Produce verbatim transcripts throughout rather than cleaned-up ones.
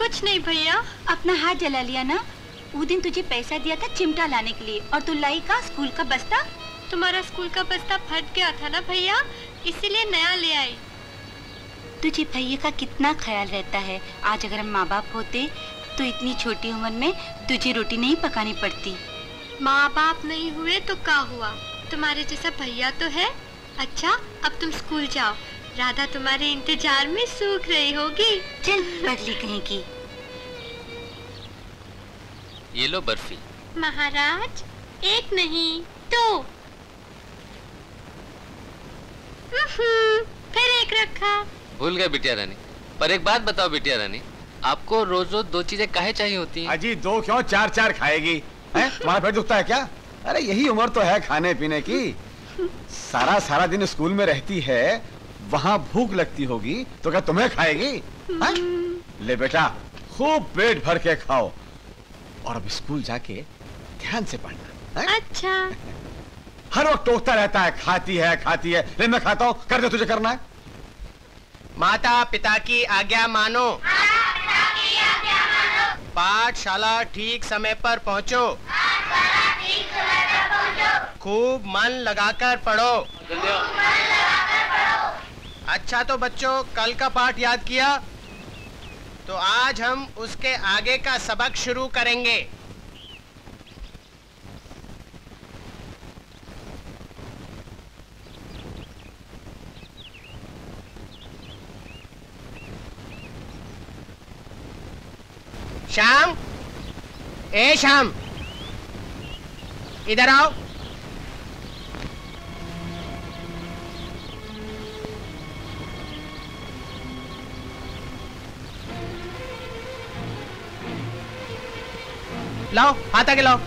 कुछ नहीं भैया, अपना हाथ जला लिया ना। वो दिन तुझे पैसा दिया था चिमटा लाने के लिए और तू लाई का स्कूल का बस्ता। तुम्हारा स्कूल का बस्ता फट गया था ना भैया, इसीलिए नया ले आई। तुझे भैया का कितना ख्याल रहता है। आज अगर हम माँ बाप होते तो इतनी छोटी उम्र में तुझे रोटी नहीं पकानी पड़ती। माँ बाप नहीं हुए तो क्या हुआ, तुम्हारे जैसा भैया तो है। अच्छा अब तुम स्कूल जाओ, राधा तुम्हारे इंतजार में सूख रही होगी। चल बदली कहीं की। ये लो बर्फी। महाराज एक नहीं दो, फिर एक रखा। भूल गए बिटिया रानी। पर एक बात बताओ बिटिया रानी, आपको रोज रोज दो चीजें काहे चाहिए होती हैं? अजी दो क्यों, चार चार खाएगी। तुम्हारा पेट दुखता है क्या? अरे यही उम्र तो है खाने पीने की। सारा सारा दिन स्कूल में रहती है, वहाँ भूख लगती होगी तो क्या तुम्हें खाएगी? है? ले बेटा खूब पेट भर के खाओ और अब स्कूल जाके ध्यान से पढ़ना। अच्छा। हर वक्त टोकता रहता है, खाती है खाती है, लेकिन मैं खाता हूँ। कर दे तुझे करना है। माता पिता की आज्ञा मानो, मानो। पाठशाला ठीक समय पर पहुँचो, खूब मन लगाकर पढ़ो। लगा अच्छा तो बच्चों, कल का पाठ याद किया तो आज हम उसके आगे का सबक शुरू करेंगे। श्याम, ए श्याम, इधर आओ। लाओ हाथ आगे लाओ।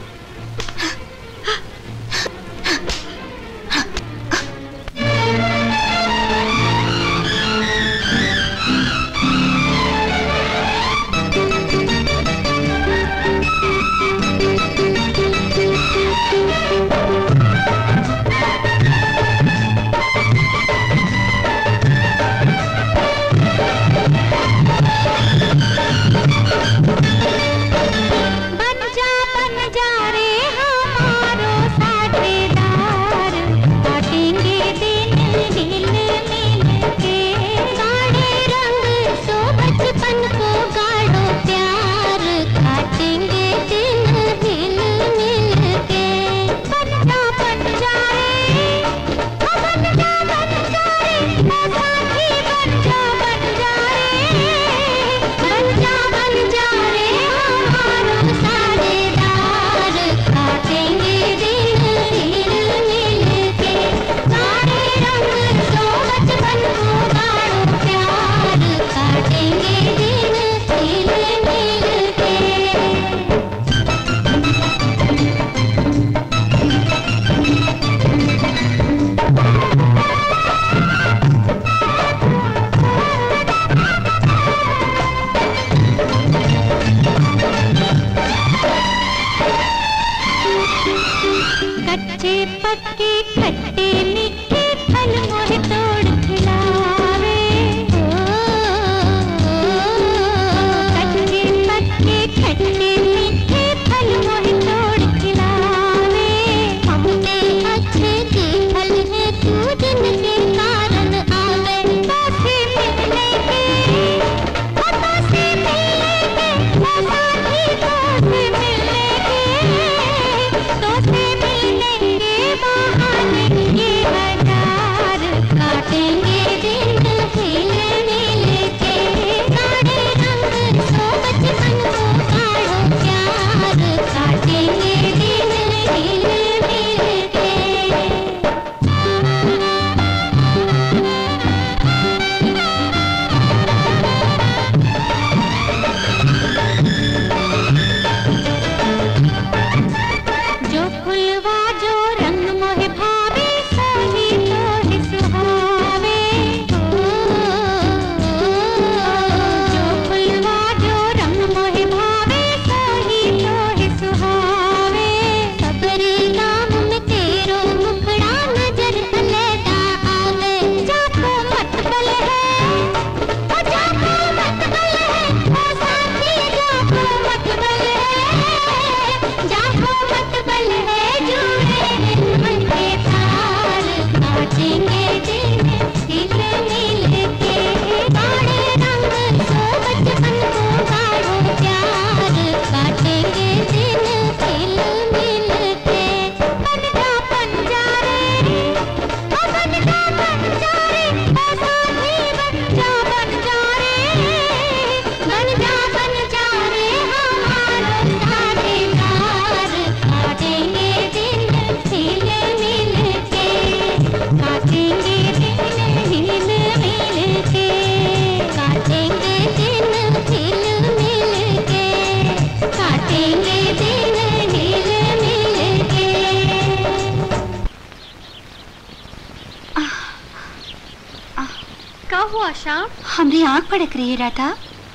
हुआ श्याम? हमरी आँख पड़क रही है राधा।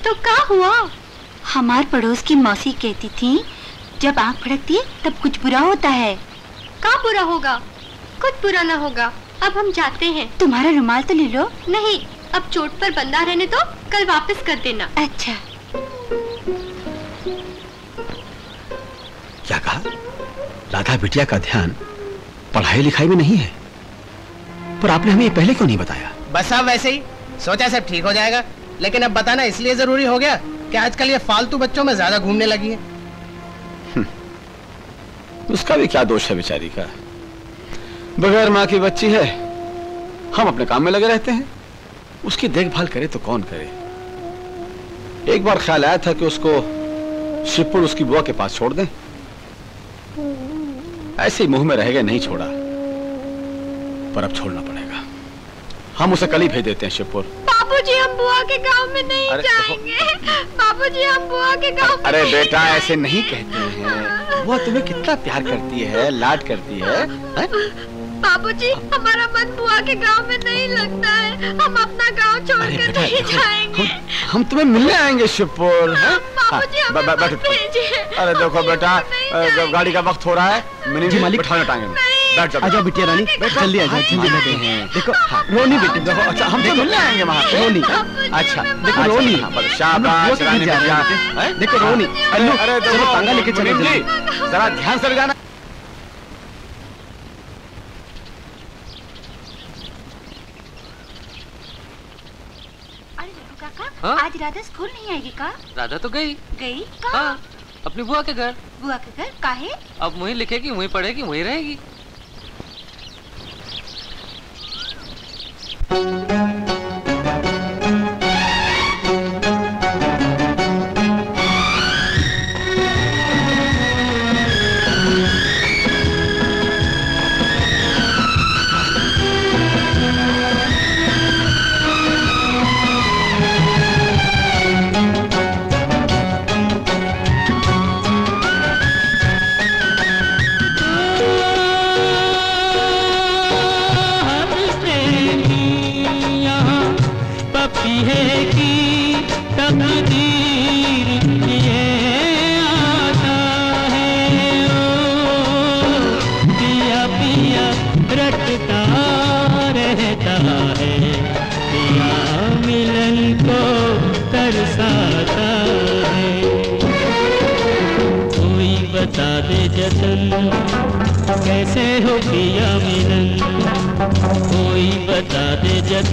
तो क्या हुआ? हमार पड़ोस की मौसी कहती थी जब आँख पड़कती है तब कुछ बुरा होता है। क्या बुरा होगा? कुछ बुरा ना होगा। अब हम जाते हैं। तुम्हारा रुमाल तो ले लो। नहीं, अब चोट पर बंदा रहने दो, तो कल वापस कर देना। अच्छा। क्या कहा? राधा बिटिया का ध्यान पढ़ाई लिखाई में नहीं है, पर आपने हमें पहले क्यों नहीं बताया? बस आप वैसे ही सोचा सब ठीक हो जाएगा, लेकिन अब बताना इसलिए जरूरी हो गया कि आजकल ये फालतू बच्चों में ज्यादा घूमने लगी है। उसका भी क्या दोष है बेचारी का, बगैर माँ की बच्ची है। हम अपने काम में लगे रहते हैं, उसकी देखभाल करे तो कौन करे। एक बार ख्याल आया था कि उसको शिवपुर उसकी बुआ के पास छोड़ दें, ऐसे ही मुंह में रह गए, नहीं छोड़ा, पर अब छोड़ना पड़ेगा। हम उसे कल ही भेज देते हैं शिवपुर। बाबूजी हम बुआ के गांव में नहीं जाएंगे। बाबूजी हम बुआ के गांव में। अरे बेटा ऐसे नहीं कहते हैं, वो तुम्हें कितना प्यार करती है, लाड करती है। बाबूजी हमारा मन बुआ के गांव में नहीं लगता है, हम अपना गांव छोड़कर नहीं जाएंगे। हम, हम तुम्हें मिलने आएंगे शिवपुर। अरे देखो बेटा गाड़ी का वक्त हो रहा है, मैंने मालिक खाना टांगे। आजा बिटिया रानी, जल्दी आजा, जल्दी आते हैं। देखो रोनी बेटी, देखो अच्छा हम तो मिलने आएंगे वहाँ। रोनी अच्छा देखो रोनी, शाबाश रानी बिटिया, देखो रोनी। अरे चलो तांगा लेके चलो, जरा ध्यान से लगाना। अरे काका आज राधा स्कूल नहीं आएगी का? राधा तो गई गई हाँ, अपनी बुआ के घर। बुआ के घर काहे? अब वहीं लिखेगी, वहीं पढ़ेगी, वहीं रहेगी। जा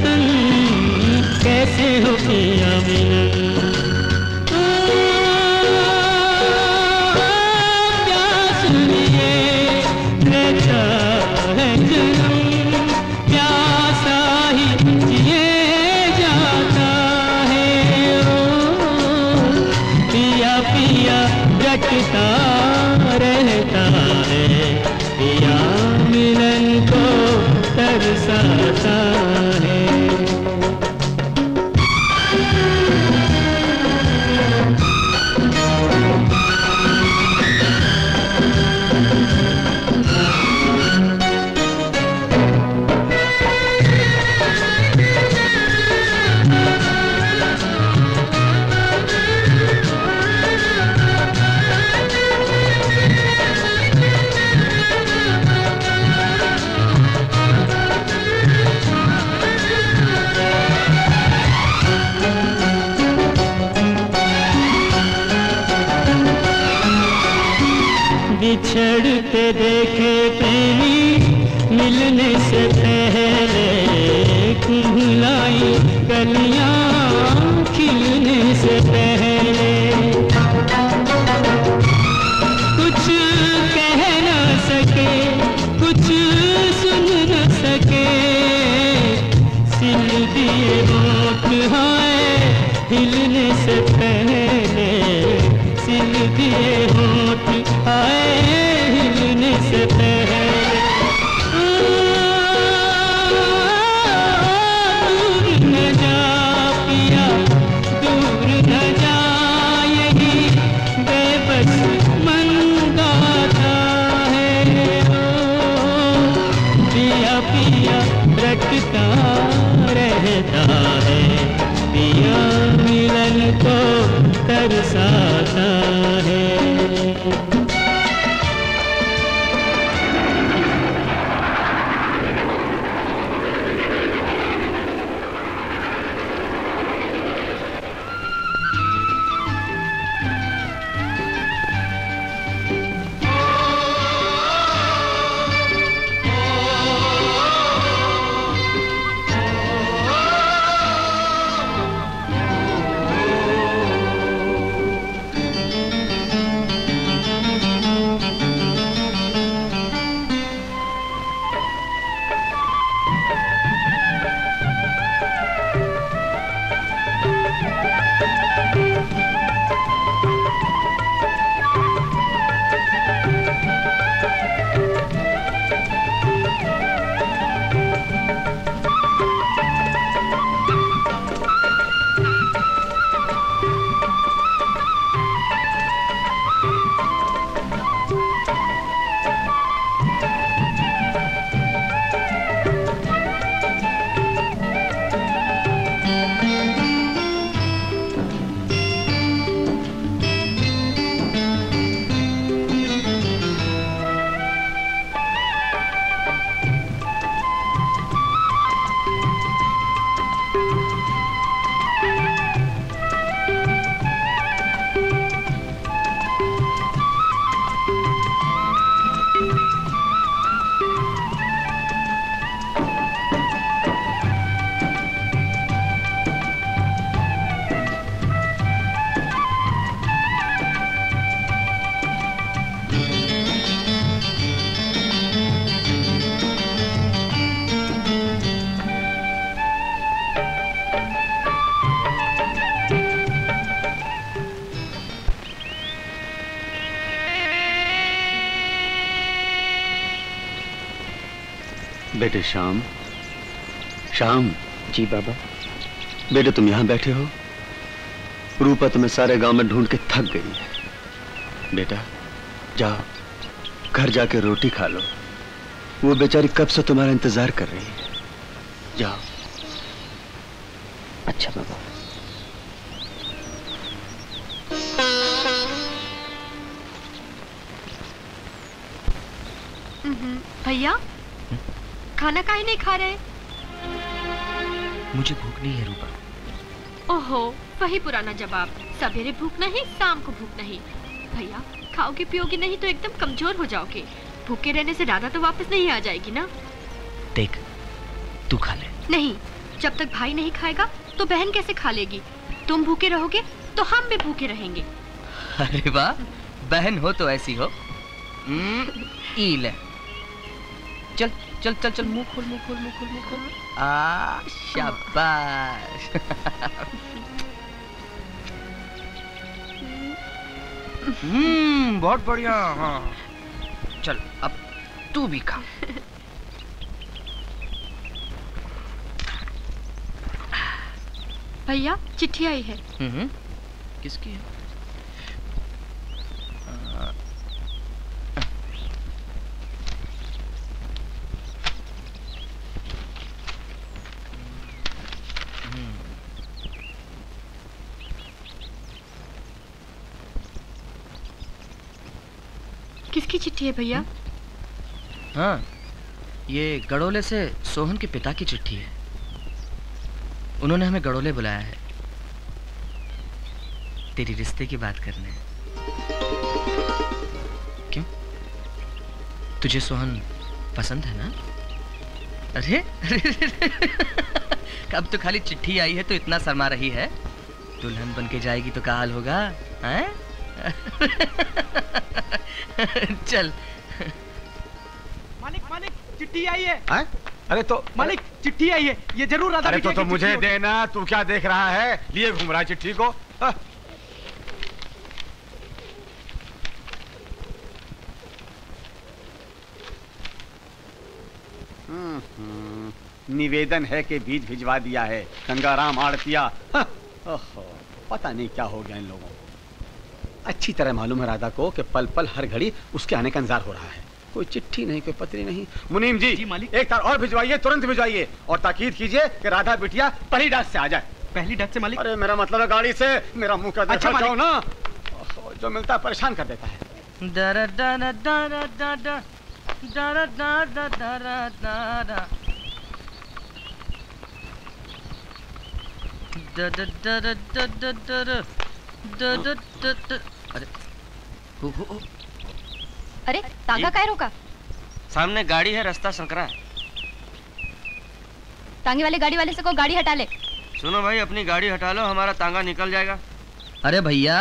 पिया दूर न जा बेटे श्याम, श्याम। जी बाबा। बेटे तुम यहाँ बैठे हो? रूपा तुम्हें सारे गांव में ढूंढ के थक गई है। बेटा जाओ घर जाके रोटी खा लो, वो बेचारी कब से तुम्हारा इंतजार कर रही है। जाओ। अच्छा बाबा। भैया खाना काहे नहीं खा रहे? मुझे भूख नहीं है रूपा। ओहो वही पुराना जवाब, सवेरे भूख नहीं शाम को भूख नहीं। भैया खाओगे पियोगे नहीं तो एकदम कमजोर हो जाओगे। भूखे रहने से राधा तो वापस नहीं आ जाएगी ना। देख तू खा ले। नहीं, जब तक भाई नहीं खाएगा तो बहन कैसे खा लेगी। तुम भूखे रहोगे तो हम भी भूखे रहेंगे। अरे वाह, बहन हो तो ऐसी हो। ईल चल चल चल चल मुंह खोल मुंह खोल मुंह खोल मुंह खोल। आ शाबाश। हम्म बहुत बढ़िया। हाँ चल अब तू भी खा। भैया चिट्ठी आई है। हम्म किसकी है? किसकी चिट्ठी है भैया? हाँ ये गड़ोले से सोहन के पिता की चिट्ठी है। उन्होंने हमें गड़ोले बुलाया है, तेरी रिश्ते की बात करने। क्यों, तुझे सोहन पसंद है ना? अरे, अरे, अरे अब तो खाली चिट्ठी आई है तो इतना शर्मा रही है। दुल्हन बन के जाएगी तो क्या हाल होगा हैं? चल मालिक मालिक चिट्ठी आई है। आ? अरे तो मालिक चिट्ठी आई है, ये जरूर राधा। अरे तो, तो मुझे देना, तू क्या देख रहा है, लिए घूम रहा है चिट्ठी को। आ? निवेदन है कि बीज भिजवा दिया है गंगाराम आड़तिया। पता नहीं क्या हो गया इन लोगों को। अच्छी तरह मालूम है राधा को कि पल पल हर घड़ी उसके आने का इंतजार हो रहा है। कोई चिट्ठी नहीं, कोई पत्री नहीं। मुनीम जी, जी मालिक एक तार और भिजवाइए, तुरंत भिजवाइए, और ताकीद कीजिए कि राधा बिटिया पहली डाक से आ जाए। पहली डाक से मालिक? अरे मेरा मतलब है गाड़ी से। मेरा मुंह का देखा जाओ ना, जो मिलता है परेशान कर देता है। दा दा दा दा। अरे हो हो अरे तांगा काय रोका? सामने गाड़ी है, रास्ता संकरा है। तांगे वाले गाड़ी वाले से को गाड़ी हटा ले। सुनो भाई अपनी गाड़ी हटा लो, हमारा तांगा निकल जाएगा। अरे भैया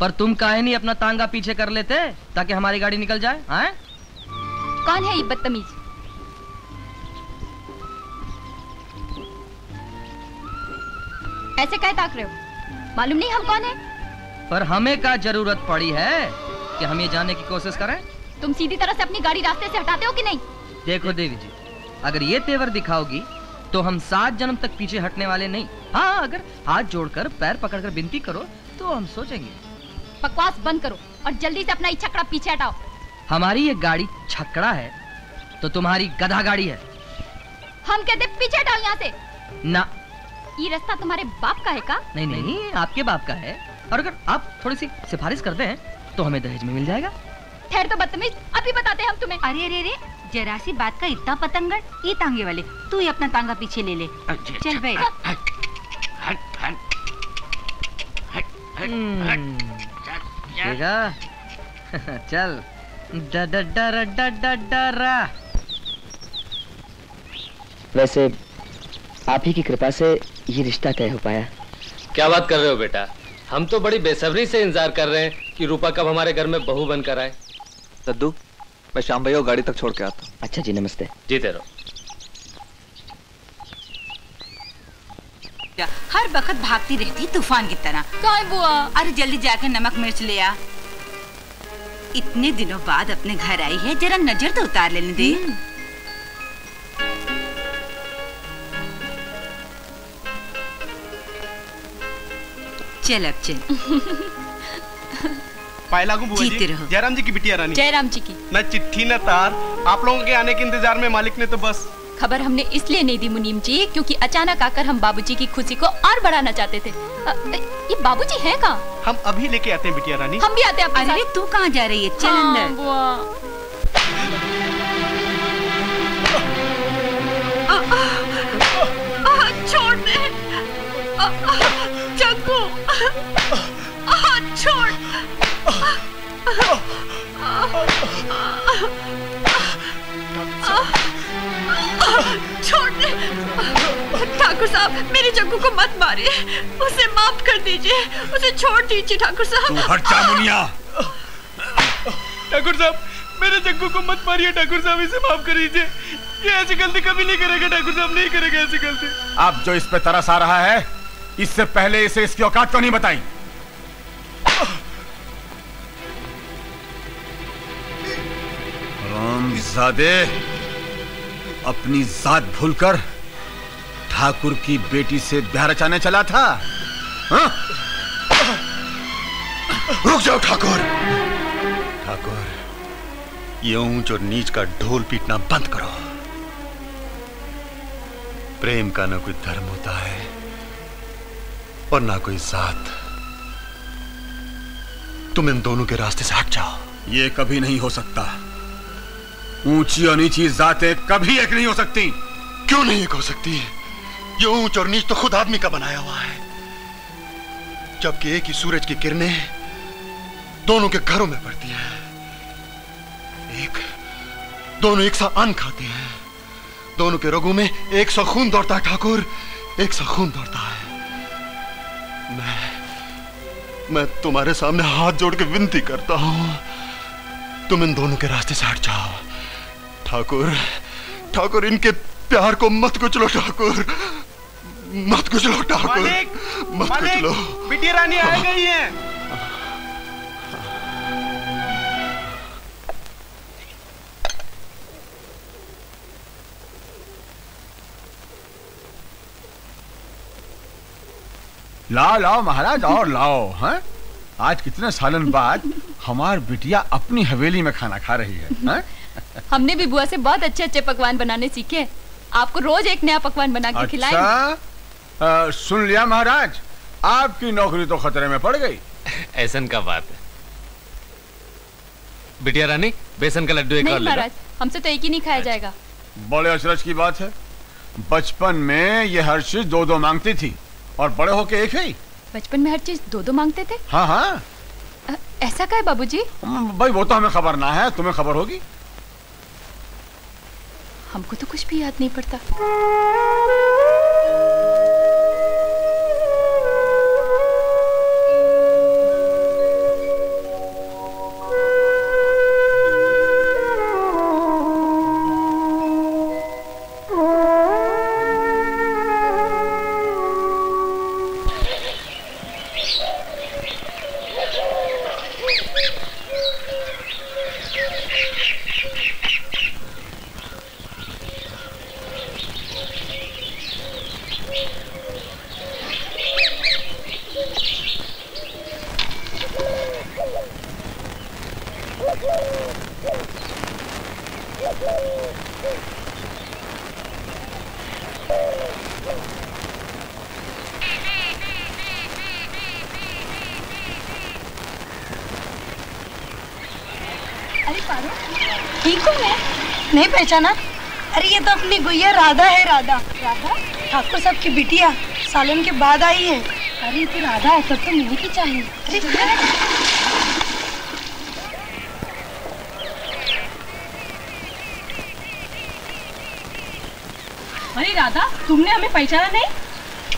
पर तुम काहे नहीं अपना तांगा पीछे कर लेते ताकि हमारी गाड़ी निकल जाए? हाँ? कौन है ये बदतमीज? ऐसे काहे ताक रहे हो? मालूम नहीं हम कौन है? पर हमें क्या जरूरत पड़ी है कि हम ये जानने की कोशिश करें? तुम सीधी तरह से अपनी गाड़ी रास्ते से हटाते हो कि नहीं? देखो देवी जी, अगर ये तेवर दिखाओगी तो हम सात जन्म तक पीछे हटने वाले नहीं। हाँ अगर हाथ जोड़कर पैर पकड़कर विनती करो तो हम सोचेंगे। बकवास बंद करो और जल्दी से अपना छकड़ा पीछे हटाओ। हमारी ये गाड़ी छकड़ा है तो तुम्हारी गधा गाड़ी है। हम कहते पीछे हटाओ यहाँ से। ना ये रास्ता तुम्हारे बाप का है का? नहीं नहीं आपके बाप का है, और अगर आप थोड़ी सी सिफारिश करते हैं तो हमें दहेज में मिल जाएगा। ठहर तो बदतमीज, अभी बताते हैं हम तुम्हें। अरे अरे अरे जरा सी बात का इतना पतंगड़। ये तांगे वाले तू ही अपना तांगा पीछे ले ले। चल भाई। चल डा डा डा डा डा डा रा। वैसे आप ही की कृपा से ये रिश्ता तय हो पाया। क्या बात कर रहे हो बेटा, हम तो बड़ी बेसब्री से इंतजार कर रहे हैं कि रूपा कब हमारे घर में बहू बनकर आए। सद्दू मैं श्याम भैया को गाड़ी तक छोड़ के आता हूँ। अच्छा जी नमस्ते। जीते रहो। हर वक्त भागती रहती तूफान की तरह। काय बुआ? अरे जल्दी जाके नमक मिर्च ले आ। इतने दिनों बाद अपने घर आई है, जरा नजर तो उतार लेने दे। चल अब चल। पायला बुआ जी, जयराम जी की बिटिया रानी, जयराम जी की न चिट्ठी न तार, आप लोगों के आने के इंतजार में मालिक ने तो बस। खबर हमने इसलिए नहीं दी मुनीम जी क्योंकि अचानक आकर हम बाबूजी की खुशी को और बढ़ाना चाहते थे। आ, ये बाबूजी हैं कहाँ? हम अभी लेके आते हैं बिटिया रानी। हम भी आते हैं। अरे तू कहाँ जा रही है? चल अंदर। छोड़ दे चक्कू, छोड़। छोड़ दे ठाकुर साहब, मेरे चक्कू को मत मारिए, उसे माफ कर दीजिए, उसे छोड़ दीजिए ठाकुर साहब। हट जा मुनिया। ठाकुर साहब मेरे चक्कू को मत मारिए ठाकुर साहब, इसे माफ कर दीजिए, ये ऐसी गलती कभी नहीं करेगा ठाकुर साहब, नहीं करेगा ऐसी गलती। आप जो इस पे तरस आ रहा है, इससे पहले इसे इसकी औकात तो नहीं बताई। रामजादे अपनी जात भूलकर ठाकुर की बेटी से ब्याह रचाने चला था। हा? रुक जाओ ठाकुर। ठाकुर ये ऊंच और नीच का ढोल पीटना बंद करो। प्रेम का ना कोई धर्म होता है और ना कोई जात। तुम इन दोनों के रास्ते से हट जाओ। ये कभी नहीं हो सकता। ऊंची और नीची जातें कभी एक नहीं हो सकती। क्यों नहीं एक हो सकती? ये ऊंच और नीच तो खुद आदमी का बनाया हुआ है, जबकि एक ही सूरज की किरणें दोनों के घरों में पड़ती हैं। एक दोनों एक सा अन्न खाते हैं, दोनों के रगों में एक सा खून दौड़ता है ठाकुर, एक सा खून दौड़ता है। मैं मैं तुम्हारे सामने हाथ जोड़ के विनती करता हूं, तुम इन दोनों के रास्ते से हट जाओ। ठाकुर ठाकुर इनके प्यार को मत कुचलो ठाकुर, मत कुचलो ठाकुर, मत कुचलो। बिटिया रानी आ गई है। लाओ लाओ महाराज और लाओ। हाँ आज कितने सालन बाद हमार बिटिया अपनी हवेली में खाना खा रही है, है? हमने भी बुआ से बहुत अच्छे अच्छे पकवान बनाने सीखे। आपको रोज एक नया पकवान बना के खिलाएंगे। अच्छा? आ, सुन लिया महाराज, आपकी नौकरी तो खतरे में पड़ गई। ऐसन का बात है। बिटिया रानी बेसन का लड्डू एक नहीं और ले। महाराज हमसे तो एक ही नहीं खाया जाएगा। बड़े अचरज की बात है, बचपन में ये हर चीज दो दो मांगती थी और बड़े होके एक ही। बचपन में हर चीज दो दो मांगते थे? हाँ हाँ। आ, ऐसा क्या है बाबूजी? भाई वो तो हमें खबर ना है, तुम्हें खबर होगी। हमको तो कुछ भी याद नहीं पड़ता। नहीं पहचाना? अरे ये तो अपनी गुइया राधा है। राधा? राधा ठाकुर साहब की बिटिया सालन के बाद आई है। अरे तो राधा है, तब तो मिलने की चाहिए। अरे अरे राधा तुमने हमें पहचाना नहीं?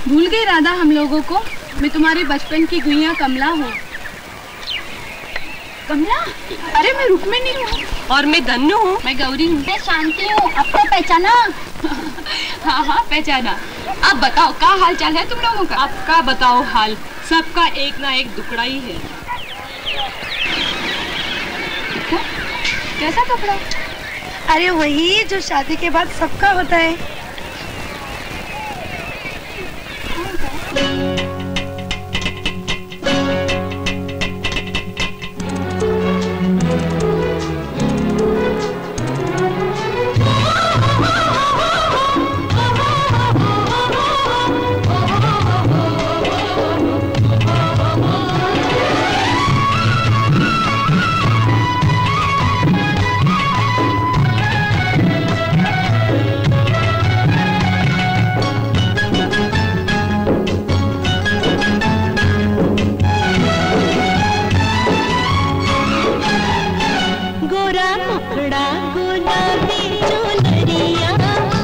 भूल गई राधा हम लोगों को। मैं तुम्हारी बचपन की गुइया कमला हूँ। कमला? अरे मैं रुक्मिणी हूँ। और मैं धन्य हूँ। मैं गौरी हूँ। मैं शांति हूँ। अब तो पहचाना? हाँ हाँ पहचाना। अब बताओ क्या हाल चाल है तुम लोगों का? अब का बताओ हाल, सबका एक ना एक दुकड़ा ही है। हा? कैसा दुकड़ा? अरे वही जो शादी के बाद सबका होता है। रात हो या दोपहर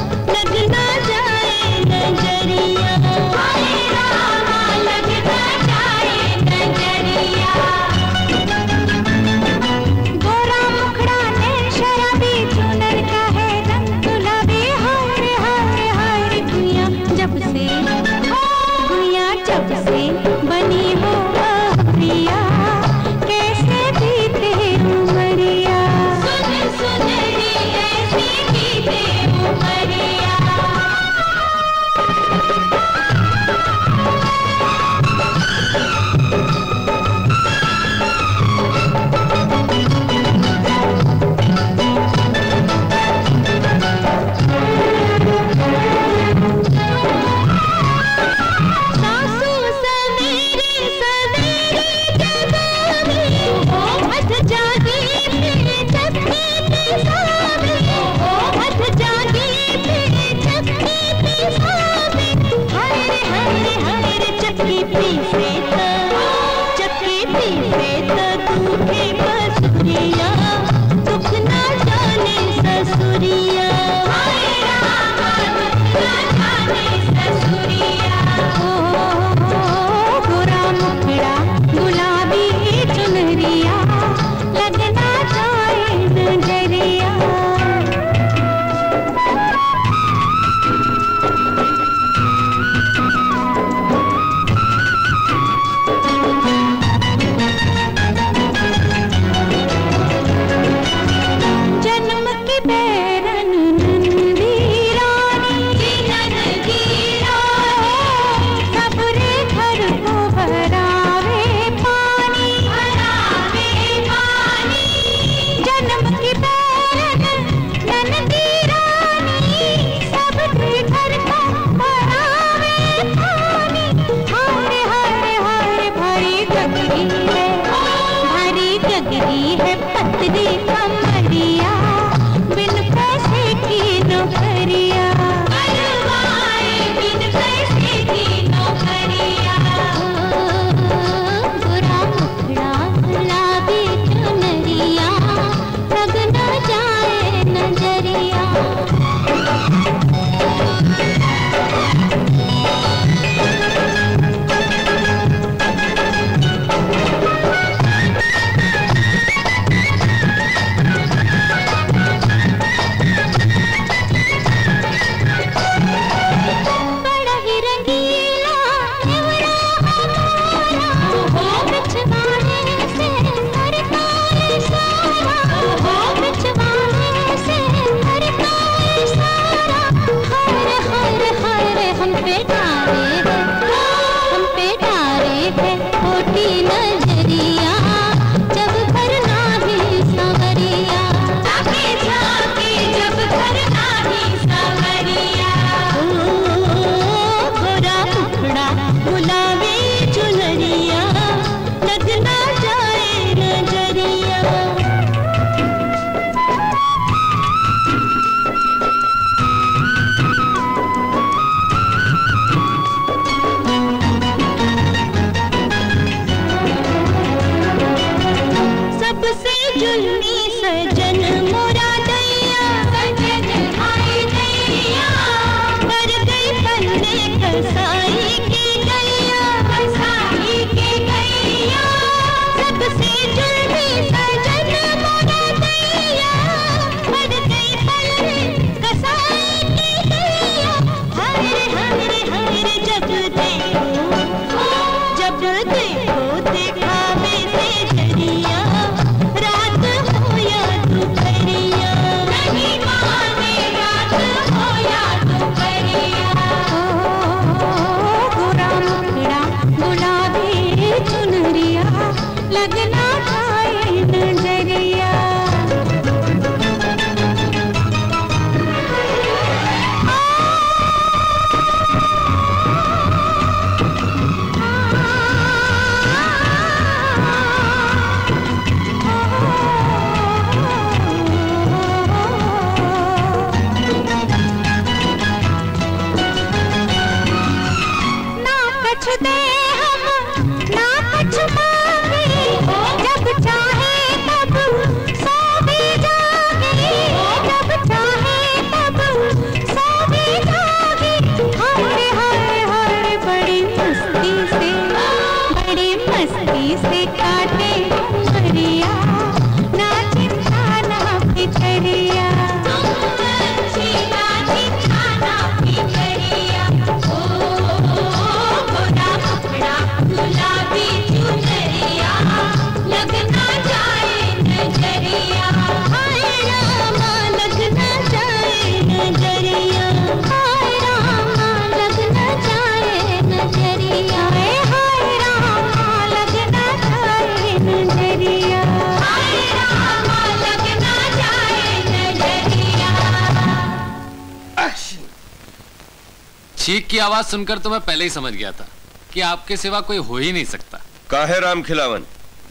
चीख की आवाज सुनकर तो मैं पहले ही समझ गया था कि आपके सिवा कोई हो ही नहीं सकता। काहे राम खिलावन,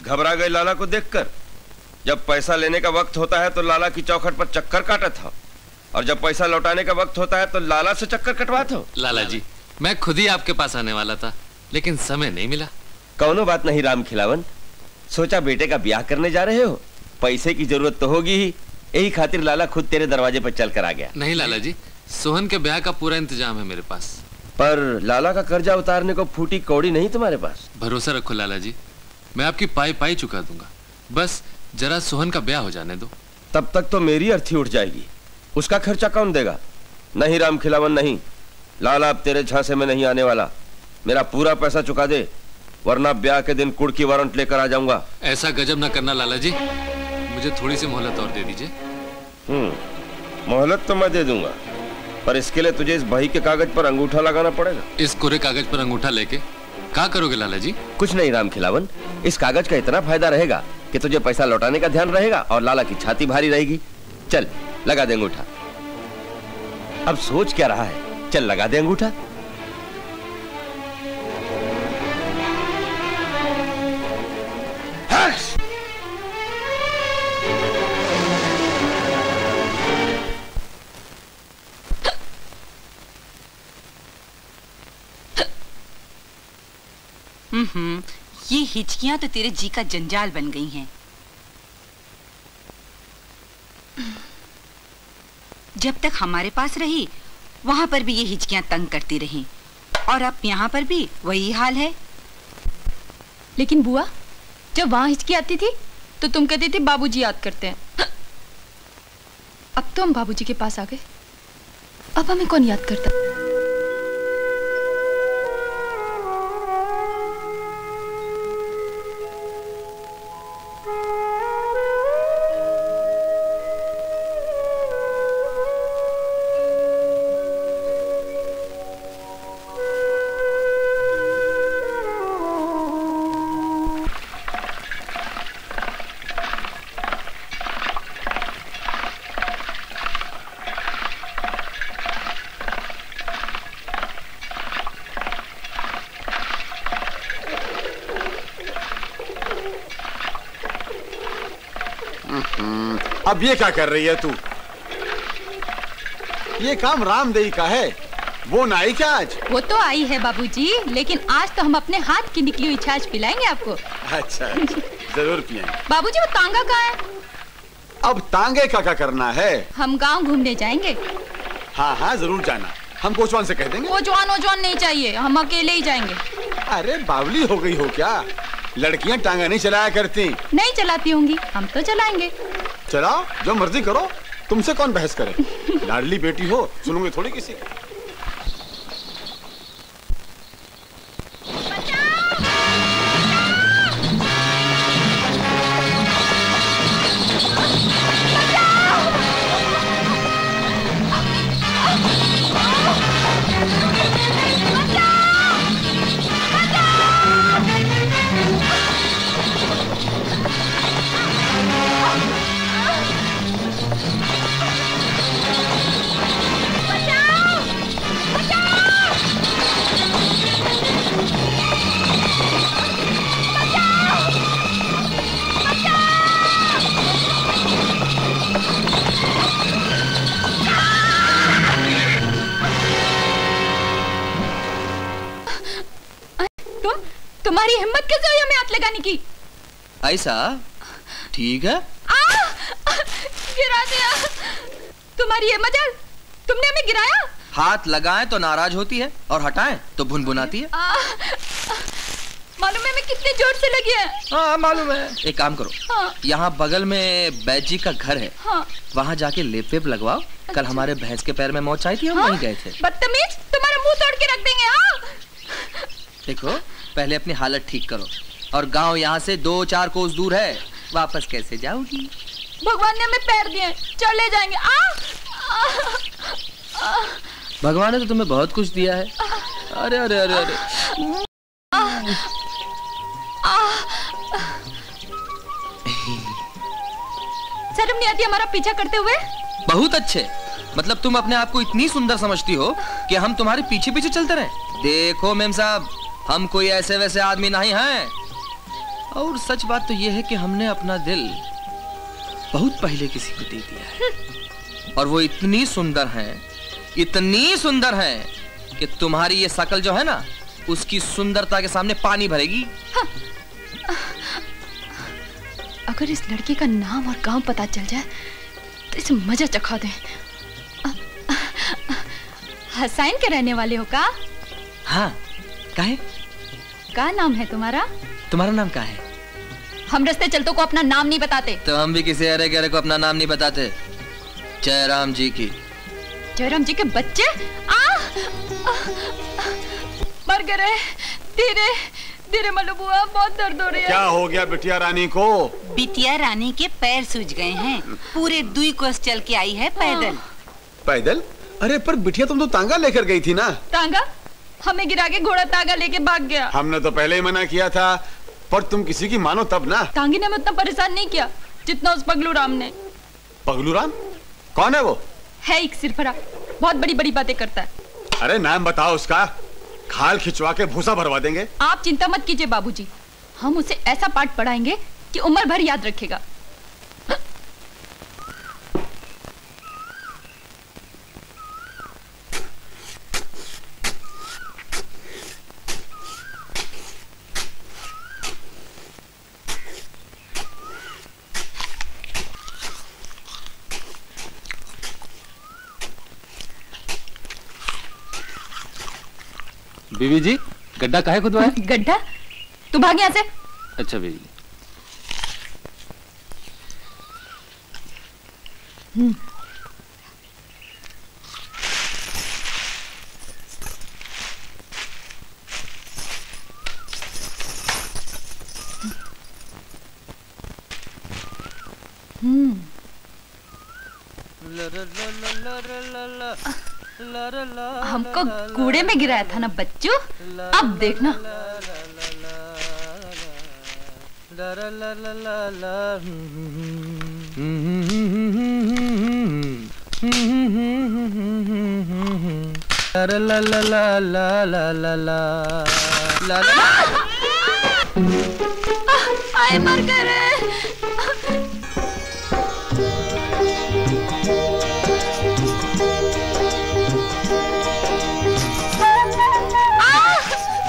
घबरा गए लाला को देखकर? जब पैसा लेने का वक्त होता है तो लाला की चौखट पर चक्कर काटा था, और जब पैसा लौटाने का वक्त होता है तो लाला से चक्कर कटवा था। लाला जी, मैं खुद ही आपके पास आने वाला था, लेकिन समय नहीं मिला। कौनो बात नहीं राम खिलावन, सोचा बेटे का ब्याह करने जा रहे हो, पैसे की जरूरत तो होगी ही, यही खातिर लाला खुद तेरे दरवाजे पर चल कर आ गया। नहीं लाला जी, सोहन के ब्याह का पूरा इंतजाम है मेरे पास। पर लाला का कर्जा उतारने को फूटी कौड़ी नहीं तुम्हारे पास? भरोसा रखो लाला जी, मैं आपकी पाई पाई चुका दूंगा, बस जरा सोहन का ब्याह हो जाने दो। तब तक तो मेरी अर्थी उठ जाएगी, उसका खर्चा कौन देगा? नहीं राम खिलावन नहीं, लाला अब तेरे झांसे में नहीं आने वाला। मेरा पूरा पैसा चुका दे, वरना ब्याह के दिन कुड़ की वारंट लेकर आ जाऊंगा। ऐसा गजब ना करना लाला जी, मुझे थोड़ी सी मोहलत और दे दीजिए। हम्म, मोहलत तो मैं दे दूंगा, पर इसके लिए तुझे इस भाई के कागज पर अंगूठा लगाना पड़ेगा। इस कोरे कागज पर अंगूठा लेके क्या करोगे लाला जी? कुछ नहीं राम खिलावन, इस कागज का इतना फायदा रहेगा कि तुझे पैसा लौटाने का ध्यान रहेगा और लाला की छाती भारी रहेगी। चल लगा दे अंगूठा। अब सोच क्या रहा है, चल लगा दे अंगूठा। हम्म, ये हिचकियां तो तेरे जी का जंजाल बन गई हैं। जब तक हमारे पास रही वहां पर भी ये हिचकियां तंग करती रहीं, और अब यहाँ पर भी वही हाल है। लेकिन बुआ, जब वहां हिचकी आती थी तो तुम कहते थे बाबूजी याद करते हैं। अब तो हम बाबूजी के पास आ गए, अब हमें कौन याद करता? अब ये क्या कर रही है तू? ये काम रामदेई का है, वो ना आई क्या आज? वो तो आई है बाबूजी, लेकिन आज तो हम अपने हाथ की निकली हुई छाछ पिलाएंगे आपको। अच्छा, जरूर पिएंगे। बाबूजी, वो तांगा कहाँ है? अब तांगे का क्या करना है? हम गांव घूमने जाएंगे। हाँ हाँ जरूर जाना, हम कोचवान से कह देंगे। कोचवान ओजवान नहीं चाहिए, हम अकेले ही जाएंगे। अरे बावली हो गई हो क्या? लड़कियाँ टांगा नहीं चलाया करती। नहीं चलाती होंगी, हम तो चलाएंगे। चलाओ, जो मर्जी करो, तुमसे कौन बहस करे? लाडली बेटी हो, सुनूंगी थोड़ी किसी। तुम्हारी हिम्मत कैसे हुई हमें हाथ लगाने की? ऐसा ठीक है? आ, आ, गिरा दिया। तुम्हारी ये मजाल, तुमने हमें गिराया। हाथ लगाएं तो नाराज होती है और हटाएं तो भुनभुनाती है। मालूम है मैं कितने जोर से लगी है। हाँ मालूम है। एक काम करो, यहाँ बगल में बैज जी का घर है, हाँ। वहाँ जाके लेप वेप लगवाओ। अच्छा। कल हमारे भैंस के पैर में मोच आई थी, हम वहीं गए थे। बदतमीज, तुम्हारा मुँह तोड़ के रख देंगे। देखो, पहले अपनी हालत ठीक करो, और गांव यहाँ से दो चार कोस दूर है, वापस कैसे जाओगी? भगवान ने हमें पैर दिए, चले जाएंगे। आ, आ, आ, आ, भगवान ने तो तुम्हें बहुत कुछ दिया है। अरे अरे अरे अरे आ, आ, आ, शर्म नहीं आती हमारा पीछा करते हुए? बहुत अच्छे, मतलब तुम अपने आप को इतनी सुंदर समझती हो कि हम तुम्हारे पीछे पीछे चलते रहे। देखो मेम साहब, हम कोई ऐसे वैसे आदमी नहीं हैं। और सच बात तो यह है कि हमने अपना दिल बहुत पहले किसी को दे दिया है और वो इतनी सुंदर हैं, इतनी सुंदर हैं कि तुम्हारी ये शकल जो है ना, उसकी सुंदरता के सामने पानी भरेगी। हाँ। अगर इस लड़के का नाम और गांव पता चल जाए तो इसे मजा चखा दें। हसाइन के रहने वाले हो का? हाँ। काहे? का नाम है तुम्हारा? तुम्हारा नाम का है? हम रस्ते चलतों को अपना नाम नहीं बताते। तो हम भी किसी अरे गरे को अपना नाम नहीं बताते। जयराम जी की। जयराम जी के बच्चे? आ! आ! मर गए। धीरे धीरे मल्लू बुआ, बहुत दर्द हो रही है। क्या हो गया बिटिया रानी को? बिटिया रानी के पैर सूज गए हैं। पूरे दुई कोस चल के आई है पैदल। पैदल? अरे पर बिटिया तुम तो तांगा लेकर गई थी ना। तांगा? हमें गिरा के घोड़ा तांगा लेके भाग गया। हमने तो पहले ही मना किया था, पर तुम किसी की मानो तब ना। तांगी ने हमें उतना परेशान नहीं किया जितना उस पगलू राम ने। पगलू राम? कौन है वो? है एक सिरफरा, बहुत बड़ी बड़ी बातें करता है। अरे नाम बताओ उसका, खाल खिंचवा के भूसा भरवा देंगे। आप चिंता मत कीजिए बाबू जी, हम उसे ऐसा पाठ पढ़ाएंगे की उम्र भर याद रखेगा। बीवी जी, गड्ढा काहे खुदवा है? गड्ढा? तू भाग यहाँ से। अच्छा बीवी जी। हमको कूड़े में गिराया था ना बच्चू, अब देखना। आए मर गए।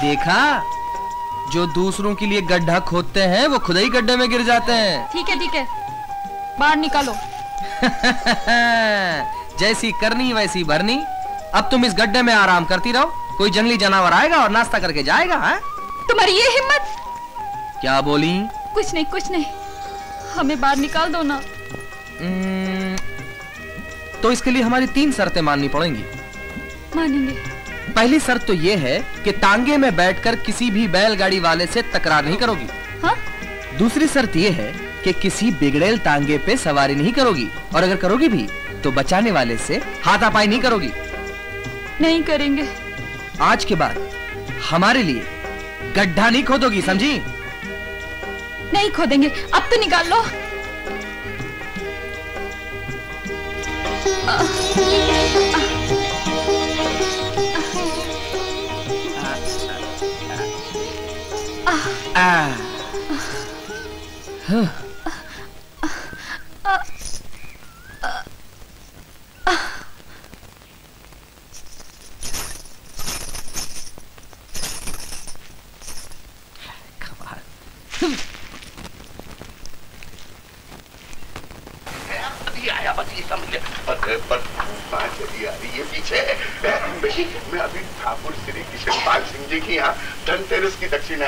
देखा, जो दूसरों के लिए गड्ढा खोदते हैं वो खुद ही गड्ढे में गिर जाते हैं। ठीक है ठीक है, बाहर निकालो। जैसी करनी वैसी भरनी। अब तुम इस गड्ढे में आराम करती रहो, कोई जंगली जानवर आएगा और नाश्ता करके जाएगा। है? तुम्हारी ये हिम्मत? क्या बोली? कुछ नहीं कुछ नहीं, हमें बाहर निकाल दो ना। तो इसके लिए हमारी तीन शर्तें माननी पड़ेंगी। मानेंगे। पहली शर्त तो ये है कि तांगे में बैठकर किसी भी बैलगाड़ी वाले से तकरार नहीं करोगी। हाँ? दूसरी शर्त ये है कि किसी बिगड़ेल तांगे पे सवारी नहीं करोगी, और अगर करोगी भी तो बचाने वाले से हाथापाई नहीं करोगी। नहीं करेंगे। आज के बाद हमारे लिए गड्ढा नहीं खोदोगी, समझी? नहीं खोदेंगे। अब तो निकाल लो। आ, आ, आ, आ, हाँ।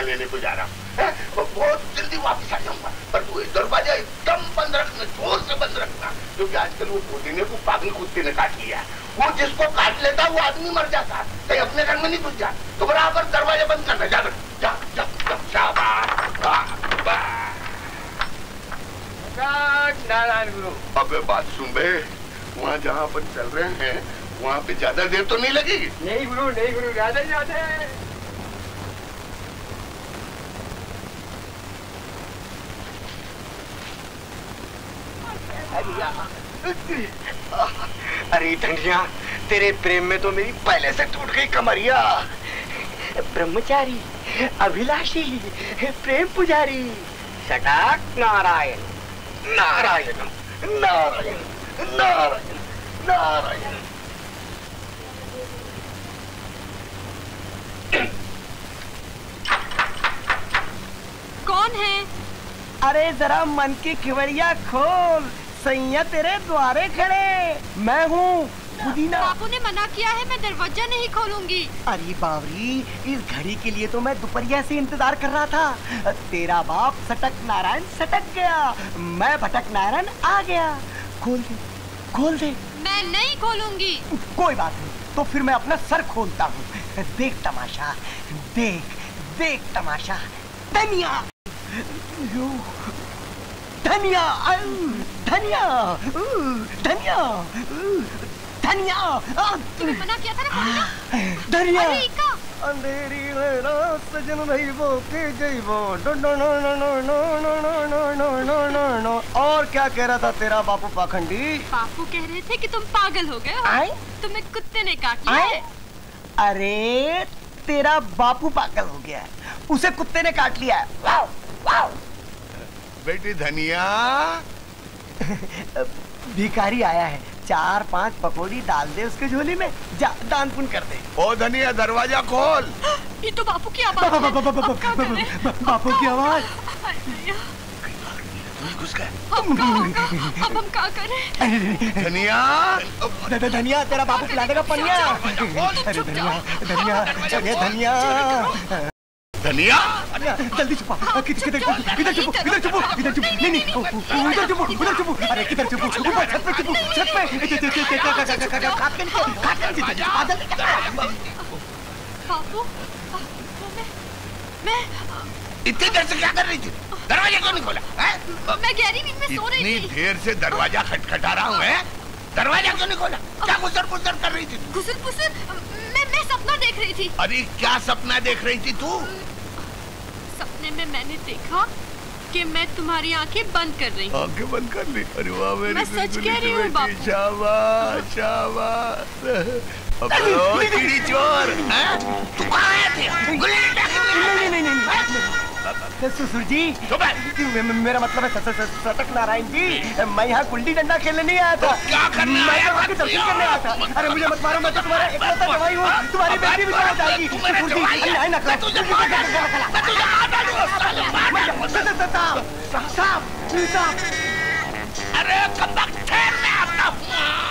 लेने को जा रहा हूँ, बहुत जल्दी वापस आ जाऊंगा, पर वो दरवाजा एकदम बंद रखना, जोर से बंद रखना, क्योंकि आजकल वो पुदीने को पागल कुत्ते ने काट लिया। वो जिसको काट लेता वो आदमी मर जाता, कहीं अपने घर में नहीं घुस जा। तो बराबर दरवाजा बंद करना। जा जा जा नारायण गुरु। अब बात सुन बे, वहाँ जहाँ अपन चल रहे हैं वहाँ पे ज्यादा देर तो नहीं लगेगी? नहीं गुरु नहीं गुरु, ज्यादा ज्यादा तेरे प्रेम में तो मेरी पहले से टूट गई कमरिया। ब्रह्मचारी, अभिलाषी, प्रेम पुजारी, सटक नारायण नारायण नारायण नारायण नारायण। कौन है? अरे जरा मन की खिवड़िया खोल, सैया तेरे द्वारे खड़े। मैं हूँ पुदीना। बापू ने मना किया है, मैं दरवाजा नहीं खोलूंगी। अरे बावरी, इस घड़ी के लिए तो मैं दोपहरिया से इंतजार कर रहा था। तेरा बाप सटक नारायण सटक गया, मैं भटक नारायण आ गया। खोल दे, खोल दे। मैं नहीं खोलूंगी। कोई बात नहीं, तो फिर मैं अपना सर खोलता हूँ। देख तमाशा, देख देख तमाशा। धनिया धनिया धनिया धनिया धनिया। तूने मना किया था ना। धनिया अंधेरी सजन नहीं वो के गई वो। No no no no no no no no no no. और क्या कह रहा था तेरा बापू पाखंडी? बापू कह रहे थे कि तुम पागल हो गए हो, तुम्हें कुत्ते ने काट लिया। अरे तेरा बापू पागल हो गया, उसे कुत्ते ने काट लिया। वाव, वाव। बेटी धनिया। भिखारी आया है, चार पांच पकौड़ी डाल दे उसके झोली में, जा दान पुण्य कर दे। ओ धनिया दरवाजा खोल। ये तो बापू की आवाज। बापू की आवाज। घुस गए। अब हम क्या करें? धनिया धनिया तेरा बापू खिला देगा पनिया। धनिया धनिया धनिया। जल्दी छुपा। किधर छुपो? किधर छुपो? किधर छुपो? किधर छुपो? नहीं नहीं उधर छुपो, उधर छुपो। अरे किधर छुपो? ऊपर छत पे छुपो, छत पे। बापू मैं इतने देर से क्या कर रही थी? दरवाजा क्यों नहीं खोला? मैं गहरी नींद में सो रही थी। इतनी देर से दरवाजा खटखटा रहा हूँ, दरवाजा क्यों नहीं खोला? क्या गुसर-पुसर कर रही थी? गुसर-पुसर? मैं मैं सपना देख रही थी। अरे क्या सपना देख रही थी तू? सपने में मैंने देखा कि मैं तुम्हारी आंखें बंद कर रही हूँ। आंखें बंद कर ली? अरे वाह, मैं सच कह रही हूँ बापू। शाबाश शाबाश। चिड़ी चोर, तू कहाँ आया थे? नहीं नहीं नहीं ससुर जी, मेरा मतलब है सटक नारायण जी, मैं यहाँ गुल्ली डंडा खेलने नहीं आया था। क्या करने आया था? दर्शन करने आया था। अरे मुझे मत मारो, मैं तो तुम्हारा इकलौता जवाई हूँ, तुम्हारी बेटी भी मार जाएगी। ससुर जी अन्याय न करो। अरे कब खेल में आता हूँ?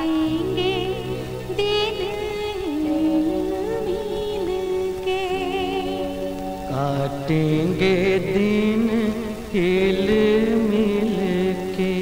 काटेंगे दिन हिल मिल के, काटेंगे दिन हिल मिल के।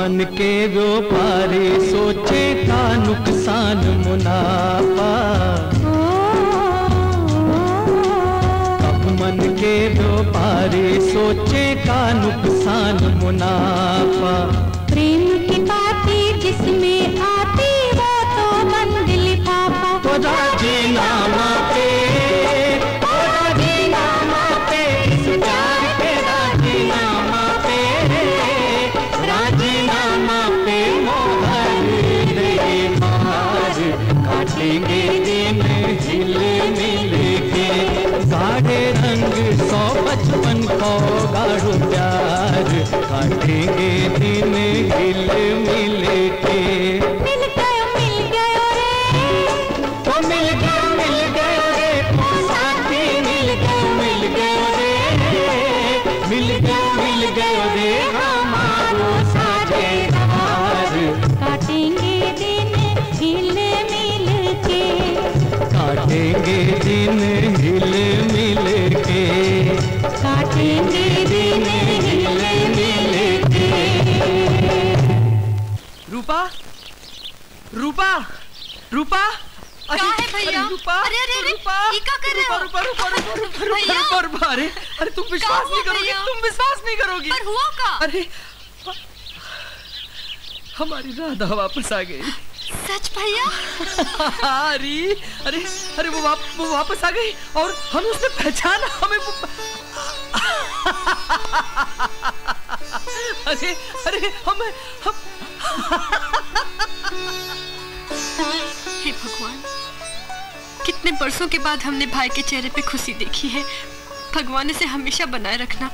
मन के रो पारे सोचे था नुकसान मुनाफा, अब मन के रो पारे सोचे था नुकसान मुनाफा। प्रेम की बातें जिसमें आती वो तो बंद लिफाफा। तो राजी नामा पे, तो राजी नामा पे, इस प्यार के राजी नामा पे, राजी नामा पे मोहर रहे मार। काटेंगे दिन हिल मिल के, गाढ़े रंग सौ बचपन को गाढ़ो प्यार। काटेंगे दिन हिल मिल के। मिल गयो मिल गयो रे, तो मिल गयो मिल गयो रे, तो साथी मिल गयो मिल गयो रे, मिल गयो मिल गयो रे हमारो साझेदार। काटेंगे दिन हिल मिल के, काटेंगे दिन हिल मिल के, काटेंगे दिन हिल मिल के। रूपा, रूपा, रूपा, क्या है भैया? रूपा, अरे अरे अरे, रूपा, ये क्या कर रहे हो? रूपा रूपा रूपा रूपा रूपा रूपा रूपा, अरे अरे तुम विश्वास नहीं करोगी, तुम विश्वास नहीं करोगी। पर हुआ क्या? अरे हमारी राधा वापस आ गई। सच भैया? अरे अरे अरे वो वाप, वो वापस आ गई और हम उसने पहचाना हमें वो। अरे अरे हम हम हे भगवान, कितने बरसों के बाद हमने भाई के चेहरे पे खुशी देखी है। भगवान इसे हमेशा बनाए रखना।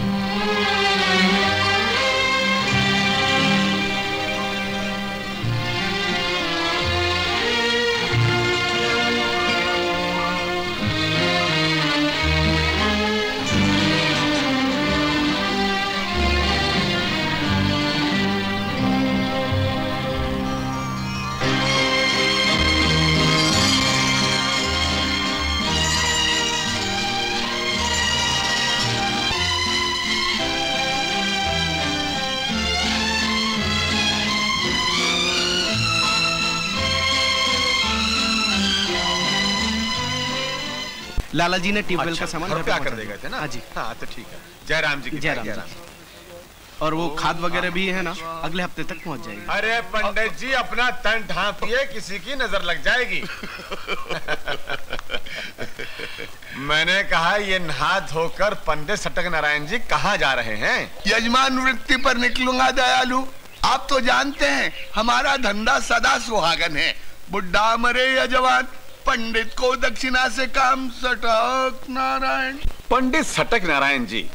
Thank you. लाला जी ने ट्यूबवेल अच्छा, का सामान घर पे आकर दे गए थे ना। हाँ जी हाँ तो ठीक है। जयराम जी की जयराम। और वो खाद वगैरह भी है ना, अगले हफ्ते तक पहुंच जाएगी। अरे पंडित जी अपना तन ढांपिए, किसी की नजर लग जाएगी। मैंने कहा ये नहा धोकर पंडित सटक नारायण जी कहाँ जा रहे हैं? यजमान वृत्ति पर निकलूंगा दयालु। आप तो जानते हैं हमारा धंधा सदा सुहागन है। बुढ़ा मरे या जवान, पंडित को दक्षिणा से काम। सटक नारायण, पंडित सटक नारायण जी,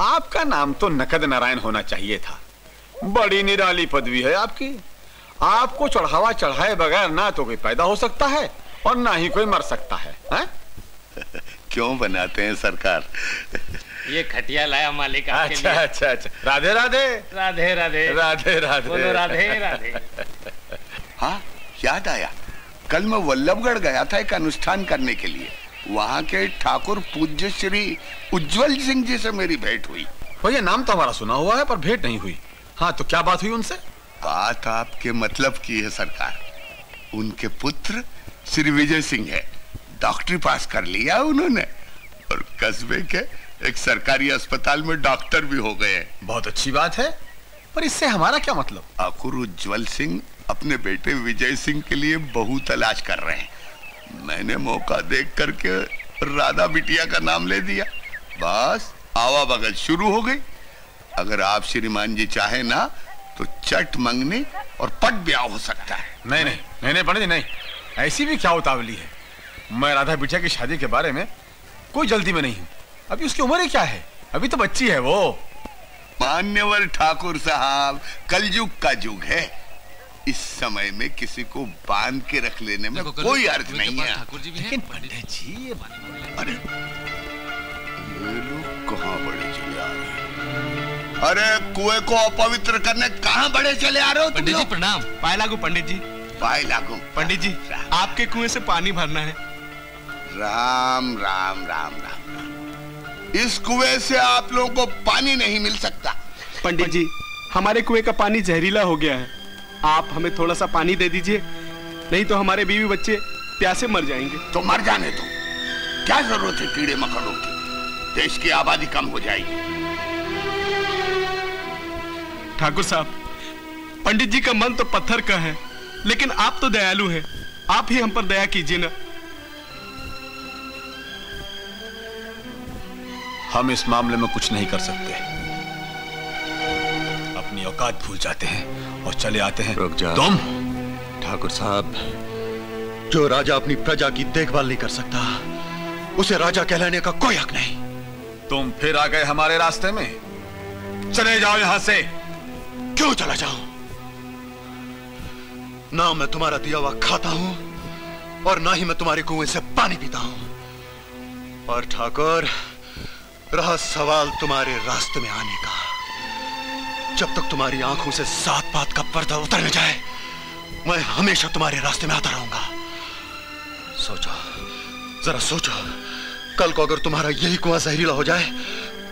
आपका नाम तो नकद नारायण होना चाहिए था। बड़ी निराली पदवी है आपकी। आपको चढ़ावा चढ़ाए बगैर ना तो कोई पैदा हो सकता है और ना ही कोई मर सकता है, है? क्यों बनाते हैं सरकार? ये खटिया लाया मालिक आपके लिए। अच्छा अच्छा अच्छा। राधे राधे राधे राधे राधे राधे बोलो राधे राधे। हाँ याद आया, कल मैं बल्लभगढ़ गया था एक अनुष्ठान करने के लिए। वहाँ के ठाकुर पूज्य श्री उज्जवल सिंह जी से मेरी भेंट हुई। भैया नाम तो हमारा सुना हुआ है पर भेंट नहीं हुई। हाँ तो क्या बात हुई उनसे? बात आपके मतलब की है सरकार। उनके पुत्र श्री विजय सिंह है, डॉक्टरी पास कर लिया उन्होंने और कस्बे के एक सरकारी अस्पताल में डॉक्टर भी हो गए। बहुत अच्छी बात है, पर इससे हमारा क्या मतलब? ठाकुर उज्जवल सिंह अपने बेटे विजय सिंह के लिए बहू तलाश कर रहे हैं। मैंने मौका देख करके राधा बिटिया का नाम ले दिया। बस आवागमन शुरू हो गई। अगर आप श्रीमान जी चाहे ना तो चट मंगनी और पट ब्याह हो सकता है। नहीं नहीं नहीं नहीं पंडित नहीं, ऐसी भी क्या उतावली है। मैं राधा बिटिया की शादी के बारे में कोई जल्दी में नहीं हूँ। अभी उसकी उम्र ही क्या है, अभी तो बच्ची है वो। मान्यवर ठाकुर साहब, कलयुग का युग है। इस समय में किसी को बांध के रख लेने में कोई अर्थ नहीं है। लेकिन पंडित जी, अरे ये लोग कहाँ बड़े चले आ रहे हैं? अरे कुएं को अपवित्र करने कहाँ बड़े चले आ रहे हो? पंडित जी प्रणाम। पाए लागू पंडित जी, पाए लागू। पंडित जी आपके कुएं से पानी भरना है। राम राम राम राम। इस कुएं से आप लोगों को पानी नहीं मिल सकता। पंडित जी हमारे कुएं का पानी जहरीला हो गया है, आप हमें थोड़ा सा पानी दे दीजिए, नहीं तो हमारे बीवी बच्चे प्यासे मर जाएंगे। तो मर जाने दो, क्या जरूरत है कीड़े मकोड़ों की? देश की आबादी कम हो जाएगी। ठाकुर साहब, पंडित जी का मन तो पत्थर का है, लेकिन आप तो दयालु हैं, आप ही हम पर दया कीजिए ना। हम इस मामले में कुछ नहीं कर सकते। अपनी औकात भूल जाते हैं और चले आते हैं। रुक जा तुम। ठाकुर साहब, जो राजा अपनी प्रजा की देखभाल नहीं कर सकता उसे राजा कहलाने का कोई हक नहीं। तुम फिर आ गए हमारे रास्ते में, चले जाओ यहां से। क्यों चला जाऊं? ना मैं तुम्हारा दिया हुआ खाता हूं और ना ही मैं तुम्हारे कुएं से पानी पीता हूं। और ठाकुर, रहा सवाल तुम्हारे रास्ते में आने का, जब तक तुम्हारी आंखों से सात बात का पर्दा उतर न जाए मैं हमेशा तुम्हारे रास्ते में आता रहूंगा। सोचो, जरा सोचो, कल को अगर तुम्हारा यही कुआं जहरीला हो जाए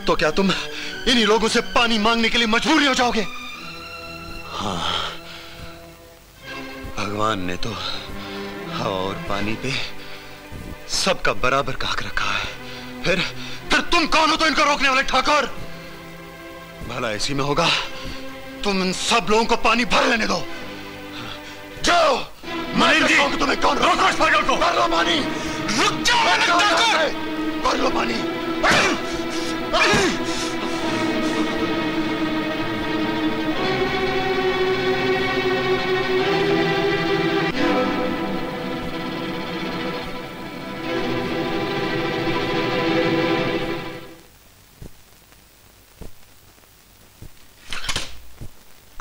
तो क्या तुम इन्हीं लोगों से पानी मांगने के लिए मजबूर नहीं हो जाओगे? हाँ, भगवान ने तो हवा और पानी पे सबका बराबर का हक रखा है, फिर फिर तुम कौन हो तो इनको रोकने वाले? ठाकुर, भला ऐसी में होगा तुम इन सब लोगों को पानी भर लेने दो। जाओ, मैं तुम्हें कौन रोको इस पागल को? भर लो पानी। रुक जाओ, भर लो पानी।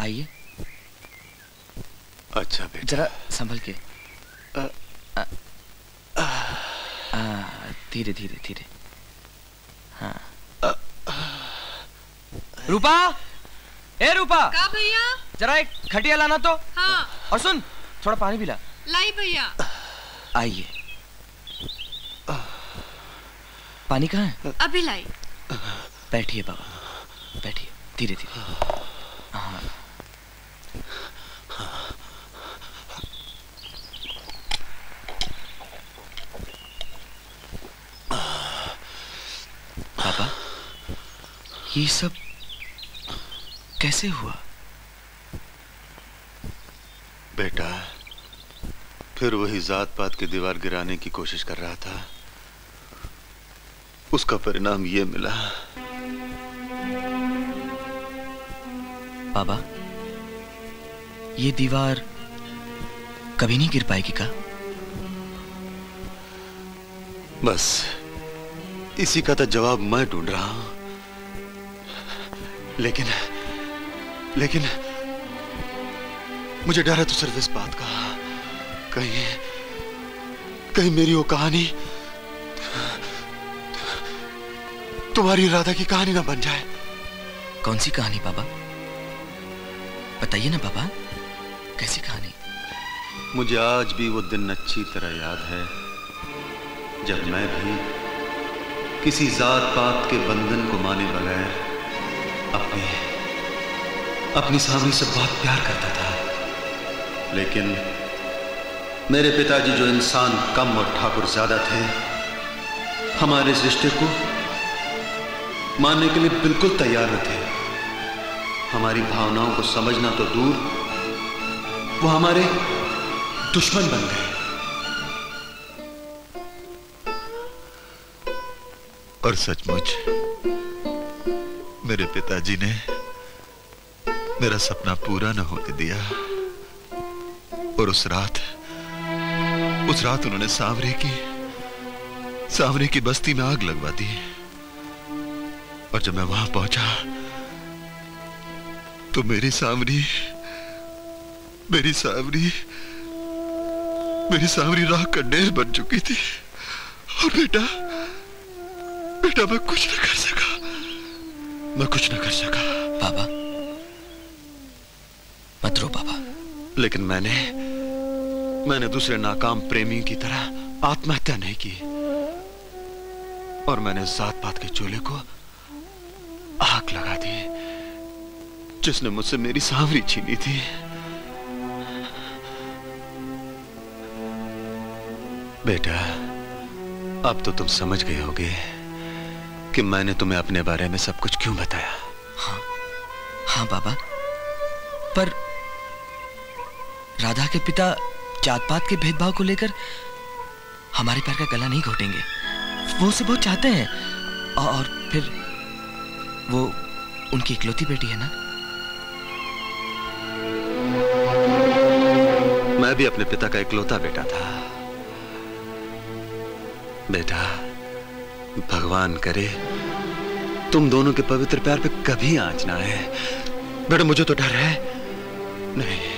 आइए। अच्छा बेटा, जरा संभल के, धीरे धीरे धीरे। हाँ आ, आ, रूपा, ए रूपा। का भैया? जरा एक खटिया लाना तो। हाँ। और सुन, थोड़ा पानी भी ला। लाई भैया। आइए, पानी कहाँ है? अभी लाई। बैठिए बाबा, बैठिए, धीरे धीरे। हाँ ये सब कैसे हुआ? बेटा फिर वही जात पात की दीवार गिराने की कोशिश कर रहा था, उसका परिणाम ये मिला। बाबा ये दीवार कभी नहीं गिर पाएगी का? बस इसी का तो जवाब मैं ढूंढ रहा हूं, लेकिन लेकिन मुझे डर है तो सिर्फ इस बात का, कहीं कहीं मेरी वो कहानी तुम्हारी राधा की कहानी ना बन जाए। कौन सी कहानी बाबा? बताइए ना बाबा, कैसी कहानी? मुझे आज भी वो दिन अच्छी तरह याद है जब मैं भी किसी जात पात के बंधन को माने बगैर अपने अपनी सामने से बहुत प्यार करता था। लेकिन मेरे पिताजी जो इंसान कम और ठाकुर ज्यादा थे, हमारे इस रिश्ते को मानने के लिए बिल्कुल तैयार न थे। हमारी भावनाओं को समझना तो दूर, वो हमारे दुश्मन बन गए। और सचमुच मेरे पिताजी ने मेरा सपना पूरा न होने दिया। और उस रात उस रात उन्होंने सांवरे की सांवरे की बस्ती में आग लगवा दी। और जब मैं वहां पहुंचा तो मेरी सांवरी मेरी सांवरी मेरी सांवरी राह का ढेर बन चुकी थी। और बेटा बेटा मैं कुछ न कर सका, मैं कुछ न कर सका। बाबा मत रो बाबा। लेकिन मैंने मैंने दूसरे नाकाम प्रेमी की तरह आत्महत्या नहीं की, और मैंने जात पात के चूल्हे को आग लगा दी जिसने मुझसे मेरी सांवरी छीनी थी। बेटा अब तो तुम समझ गए होगे कि मैंने तुम्हें अपने बारे में सब कुछ क्यों बताया। हाँ हाँ बाबा, पर राधा के पिता जात पात के भेदभाव को लेकर हमारे प्यार का गला नहीं घोटेंगे। वो उसे बहुत चाहते हैं, और फिर वो उनकी इकलौती बेटी है ना। मैं भी अपने पिता का इकलौता बेटा था। बेटा भगवान करे तुम दोनों के पवित्र प्यार पे कभी आंच ना आए। बेटा मुझे तो डर है। नहीं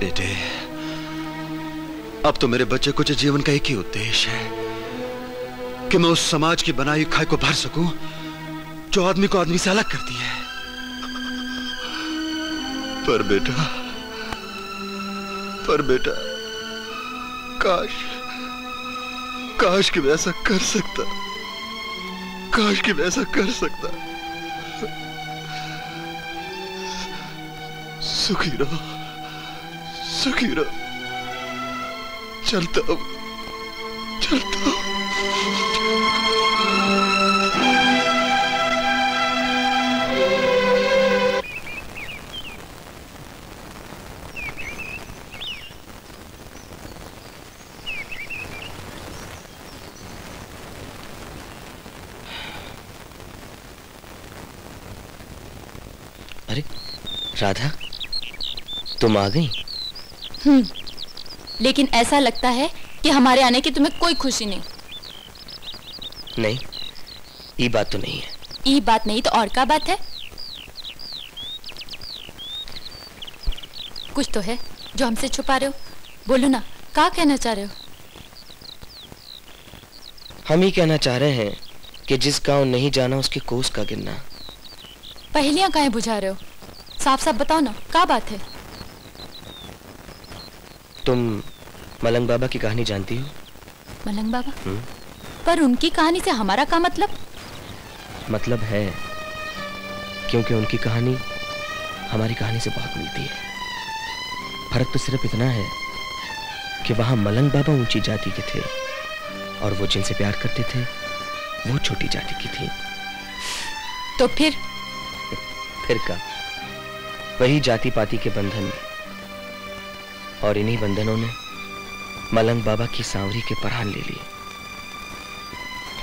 बेटे, अब तो मेरे बच्चे कुछ जीवन का एक ही उद्देश्य है कि मैं उस समाज की बनाई खाई को भर सकूं जो आदमी को आदमी से अलग करती है। पर बेटा पर बेटा काश काश कि मैं ऐसा कर सकता, काश कि मैं ऐसा कर सकता। सुखी रहो, सुखी रहो। चलता हूं, चलता हूं। राधा तुम आ गई? हम्म, लेकिन ऐसा लगता है कि हमारे आने की तुम्हें कोई खुशी नहीं। नहीं ये बात तो नहीं है। ये बात नहीं तो और क्या बात है? कुछ तो है जो हमसे छुपा रहे हो, बोलो ना क्या कहना चाह रहे हो? हम ही कहना चाह रहे हैं कि जिस गांव नहीं जाना उसके कोस का गिरना। पहेलियां काहे बुझा रहे हो? साफ साफ बताओ ना क्या बात है? तुम मलंग बाबा की कहानी जानती हो? मलंग बाबा? हुँ? पर उनकी कहानी से हमारा क्या मतलब? मतलब है क्योंकि उनकी कहानी हमारी कहानी से बहुत मिलती है। फर्क तो सिर्फ इतना है कि वहां मलंग बाबा ऊंची जाति के थे और वो जिनसे प्यार करते थे वो छोटी जाति की थी। तो फिर फिर का वही जाति पाति के बंधन, और इन्हीं बंधनों ने मलंग बाबा की सांवरी के परान ले लिए।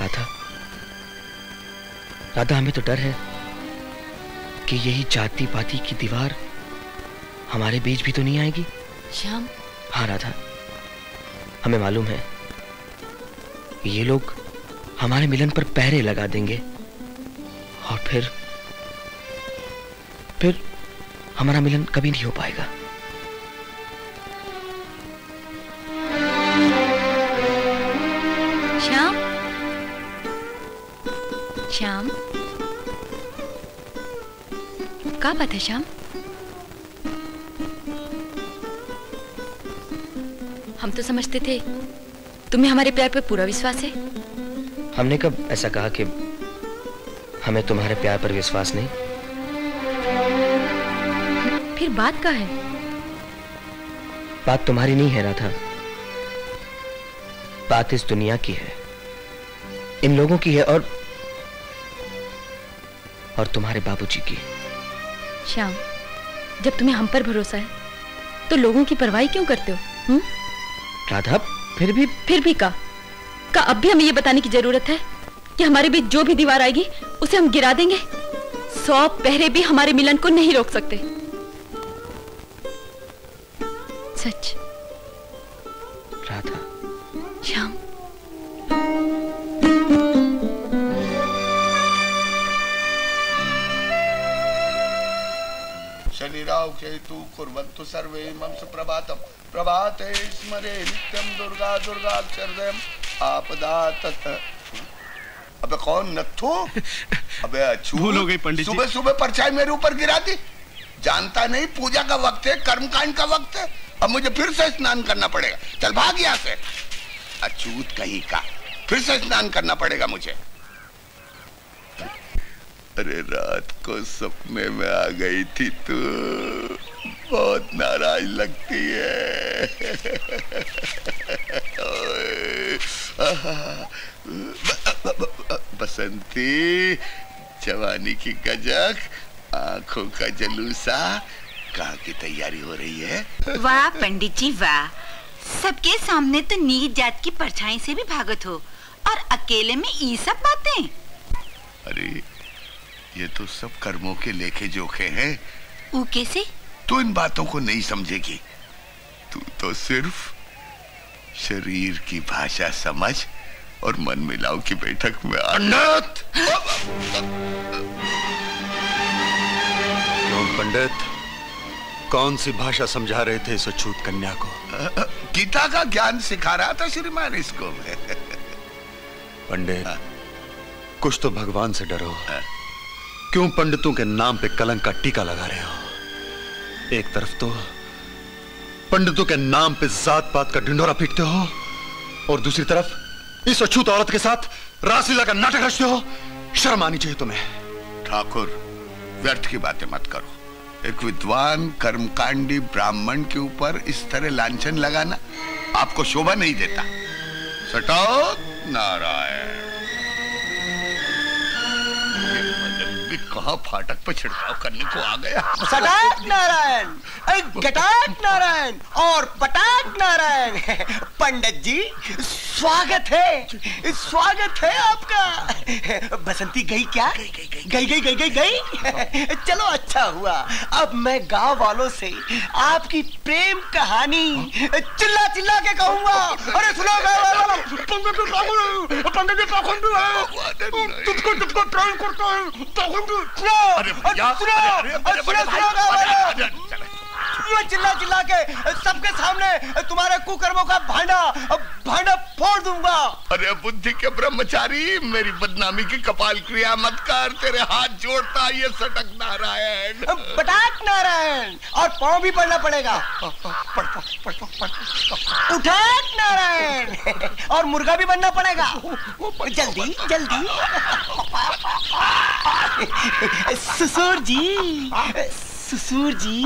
राधा, राधा हमें तो डर है कि यही जाति पाति की दीवार हमारे बीच भी तो नहीं आएगी। श्याम। हाँ राधा, हमें मालूम है ये लोग हमारे मिलन पर पहरे लगा देंगे और फिर फिर हमारा मिलन कभी नहीं हो पाएगा। श्याम, श्याम, क्या बात है श्याम? हम तो समझते थे तुम्हें हमारे प्यार पर पूरा विश्वास है। हमने कब ऐसा कहा कि हमें तुम्हारे प्यार पर विश्वास नहीं? फिर बात क्या है? बात तुम्हारी नहीं है राधा, बात इस दुनिया की है, इन लोगों की है और और तुम्हारे बाबूजी की। श्याम, जब तुम्हें हम पर भरोसा है तो लोगों की परवाही क्यों करते हो? हुँ? राधा, फिर भी फिर भी का का अब भी हमें ये बताने की जरूरत है कि हमारे बीच जो भी दीवार आएगी उसे हम गिरा देंगे। सौ पहरे भी हमारे मिलन को नहीं रोक सकते। सच राधा। श्याम, शनिराव केतु कुर्वन्तु सर्वे मम सुप्रभातम् प्रभाते स्मरे नित्यं दुर्गा दुर्गा चरदयम् आपदा ततः। अबे कौन नत्थू? अबे अच्छू, भूल हो गई पंडित जी। सुबह सुबह परछाई मेरे ऊपर गिरा दी। जानता नहीं पूजा का वक्त है, कर्मकांड का वक्त है, अब मुझे फिर से स्नान करना पड़ेगा। चल भाग यहाँ से अछूत कहीं का, फिर से स्नान करना पड़ेगा मुझे। अरे रात को सपने में आ गई थी तू, बहुत नाराज लगती है। बसंती, जवानी की गजक, आंखों का जलूसा, कहाँ की तैयारी हो रही है? वाह पंडित जी वाह, सबके सामने तो नीच जात की परछाई से भी भागत हो और अकेले में ये सब बातें। अरे ये तो सब कर्मों के लेखे जोखे हैं। वो कैसे? तू इन बातों को नहीं समझेगी। तू तो सिर्फ शरीर की भाषा समझ और मन मिलाव की बैठक में अन्नत। क्यों पंडित, कौन सी भाषा समझा रहे थे इस अछूत कन्या को? गीता का ज्ञान सिखा रहा था श्रीमान इसको। पंडित, कुछ तो भगवान से डरो। क्यों पंडितों के नाम पे कलंक का टीका लगा रहे हो? एक तरफ तो पंडितों के नाम पे जात पात का ढिंढोरा पीटते हो और दूसरी तरफ इस अछूत औरत के साथ रासलीला का नाटक रचते हो। शर्म आनी चाहिए तुम्हें। ठाकुर, व्यर्थ की बातें मत करो। एक विद्वान कर्मकांडी ब्राह्मण के ऊपर इस तरह लांछन लगाना आपको शोभा नहीं देता। सटोक नारायण, कहाँ फाटक पे छिड़काव करने को आ गया? सटाक नारायण, गटाक नारायण और पटाक नारायण। पंडित जी स्वागत है, स्वागत है आपका। बसंती गई क्या? गई गई गई गई गई गई। चलो अच्छा हुआ, अब मैं गांव वालों से आपकी प्रेम कहानी चिल्ला चिल्ला के कहूँगा। अरे सुनो गांव वालों, तुमको तुमको प्रेम करता हूँ। अरे भैया, अरे अरे बड़े भाई, चिल्ला चिल्ला के सबके सामने तुम्हारे कुकर्मों का भांडा भांडा फोड़ दूंगा। अरे बुद्धि के ब्रह्मचारी, मेरी बदनामी की कपाल क्रिया मत कर। तेरे हाथ जोड़ता ये सटक नारायण, पटाक नारायण और पाँव भी पड़ना पड़ेगा। उठाक नारायण और मुर्गा भी बनना पड़ेगा। जल्दी जल्दी। ससुर जी, ससुर जी,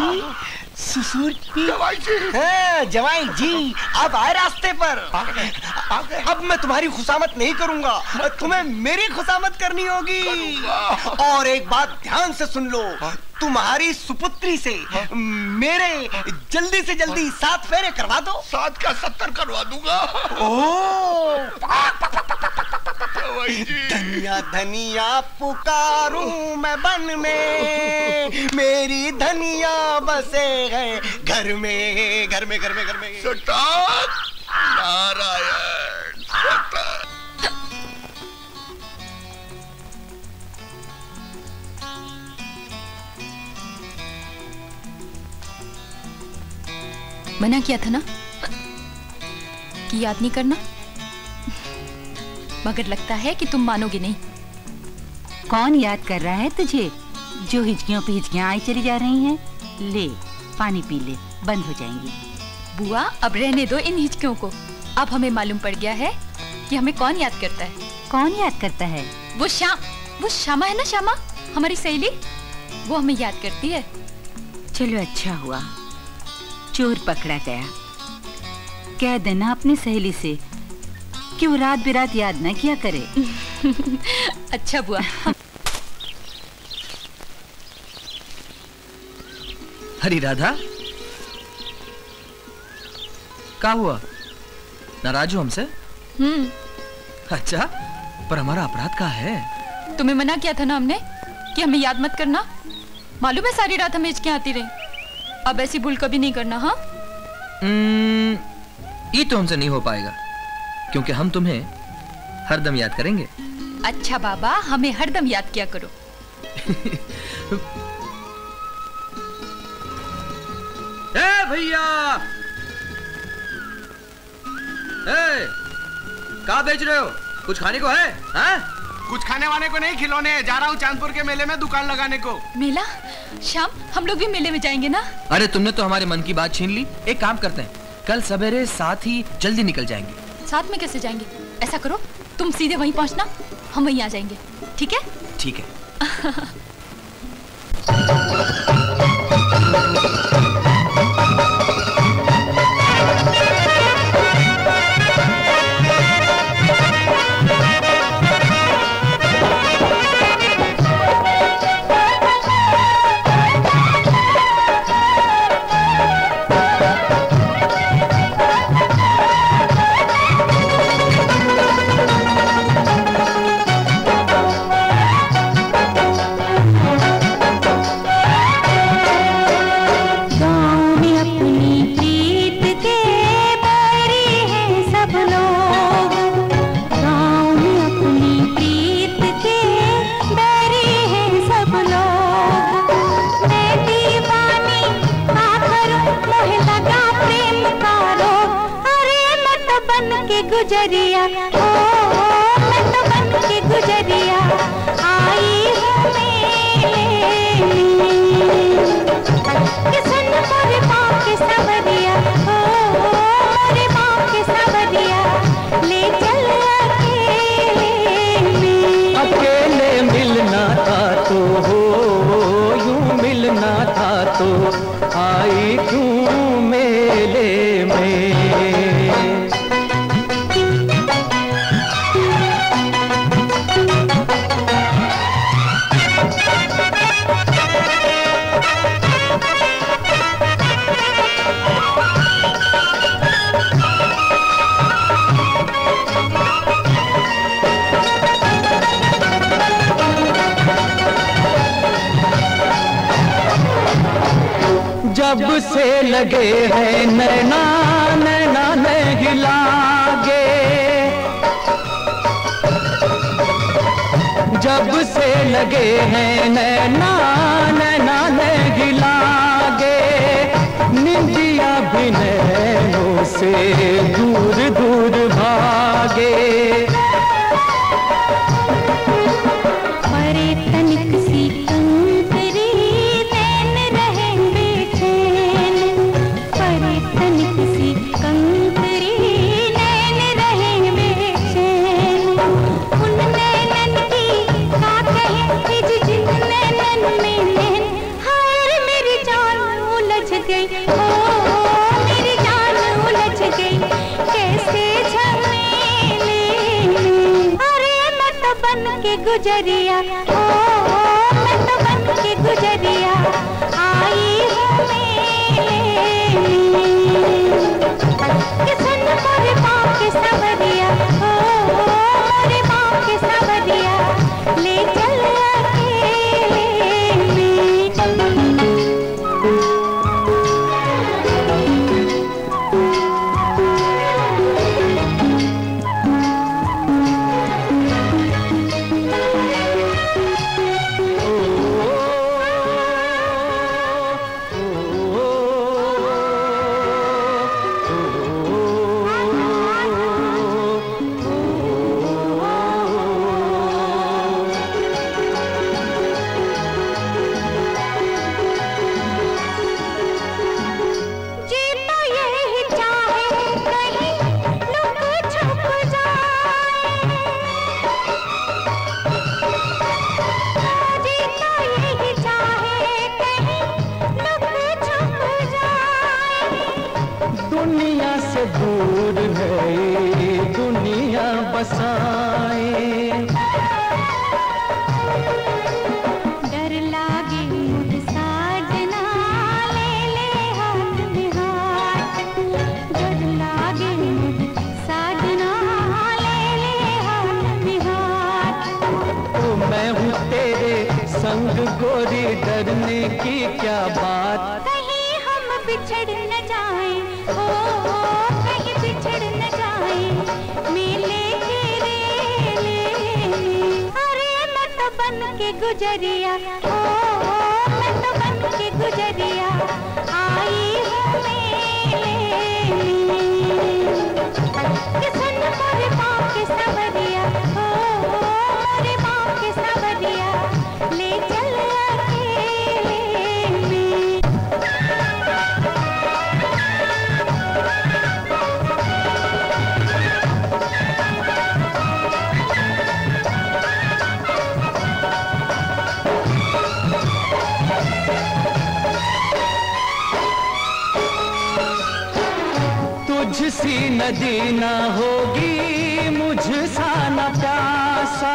ससुर जी, जवाई जी, हाँ, जवाई जी आप आए रास्ते पर। आ, आ, अब मैं तुम्हारी खुशामत नहीं करूंगा, तुम्हें मेरी खुशामत करनी होगी। और एक बात ध्यान से सुन लो, तुम्हारी सुपुत्री से मेरे जल्दी से जल्दी सात फेरे करवा दो। सात का सत्तर करवा दूंगा। ओह धनिया धनिया पुकारूं मैं बन में, मेरी धनिया बसे है घर में, घर में घर में घर में। सटक नारायण सटक। मना किया था ना कि याद नहीं करना, मगर लगता है कि तुम मानोगे नहीं। कौन याद कर रहा है तुझे, जो हिचकियों पे हिचकियां आई चली जा रही हैं। ले पानी पी ले, बंद हो जाएंगी। बुआ अब रहने दो इन हिचकियों को, अब हमें मालूम पड़ गया है कि हमें कौन याद करता है। कौन याद करता है? वो श्याम, वो श्यामा है ना, श्यामा हमारी सहेली, वो हमें याद करती है। चलो अच्छा हुआ चोर पकड़ा गया। कह देना अपनी सहेली से कि वो रात बिरात याद ना किया करे। अच्छा बुआ। हरी राधा, क्या हुआ, नाराज हो हमसे? हम्म। अच्छा, पर हमारा अपराध क्या है? तुम्हें मना किया था ना हमने कि हमें याद मत करना। मालूम है सारी रात हमें हिचके आती रही। अब ऐसी भूल कभी नहीं करना। हाँ ये तो हमसे नहीं हो पाएगा, क्योंकि हम तुम्हें हरदम याद करेंगे। अच्छा बाबा, हमें हरदम याद किया करो। ए भैया, ए क्या बेच रहे हो? कुछ खाने को है? हाँ? कुछ खाने वाने को नहीं, खिलौने। जा रहा हूँ चांदपुर के मेले में दुकान लगाने को। मेला? श्याम हम लोग भी मेले में जाएंगे ना। अरे तुमने तो हमारे मन की बात छीन ली। एक काम करते हैं, कल सवेरे साथ ही जल्दी निकल जाएंगे। साथ में कैसे जाएंगे? ऐसा करो तुम सीधे वहीं पहुँचना, हम वहीं आ जाएंगे। ठीक है? ठीक है। गुजरिया ओ मैं तो बन के गुजरिया आई हूँ मैं, सुन मोरे माँ के सवरिया, ओ मोरे माँ के सवरिया, ले चल अकेले में। अकेले मिलना था तो हो यूं मिलना था तो आई क्यों मेले में। जब से लगे हैं नैना नैना नहीं लागे, जब से लगे हैं नैना नैना नहीं लागे, निंदिया भी नैनों से दूर दूर भागे। अरे तनिक सी गुजरिया, ओ, ओ मैं तो बन के गुजरिया आई हूँ मेले किसन पर माँ के सवरिया, ओ, ओ मेरे माँ के सवरिया ले चल गुजरिया, ओ, ओ मैं तो बन के गुजरिया आई हूँ मेले किसन पर माँ के सवरिया, ओ, ओ मेरे माँ के सवरिया ले चल अकेले में। मुझसी नदी ना होगी मुझसा न प्यासा,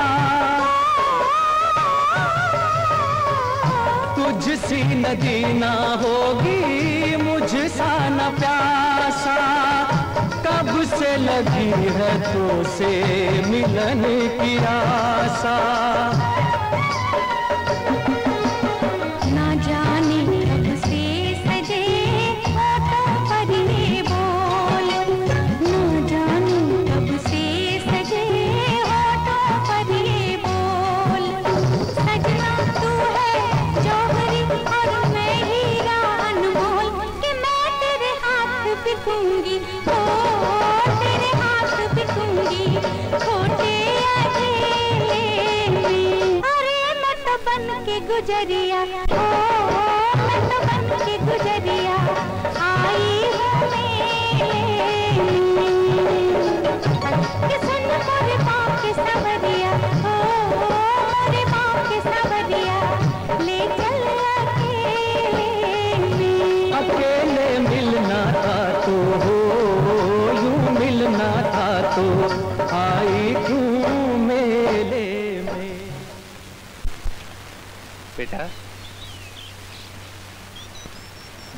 तुझसी नदी ना होगी मुझसा न प्यासा, कब से लगी है तुझसे मिलन की आशा, ना जाने कब से सजे बिकूंगी, ओ, ओ तेरे हाथ बिकूंगी छोटे अकेले, अरे मैं तो बन के गुजरिया, ओ, ओ मैं तो बन के गुजरिया आई हूँ मेले किसन पर माँ के सवरिया, ओ, ओ मेरे माँ के सवरिया ले चल अकेले। अकेले मिलना था तो हो यूं मिलना था तो आई क्यों मेले में। बेटा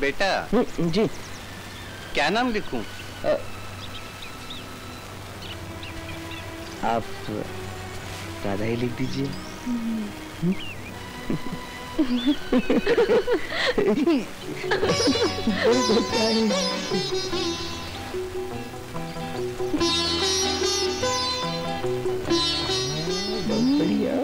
बेटा जी क्या नाम लिखूं? आप राधा ही लिख दीजिए। बढ़िया।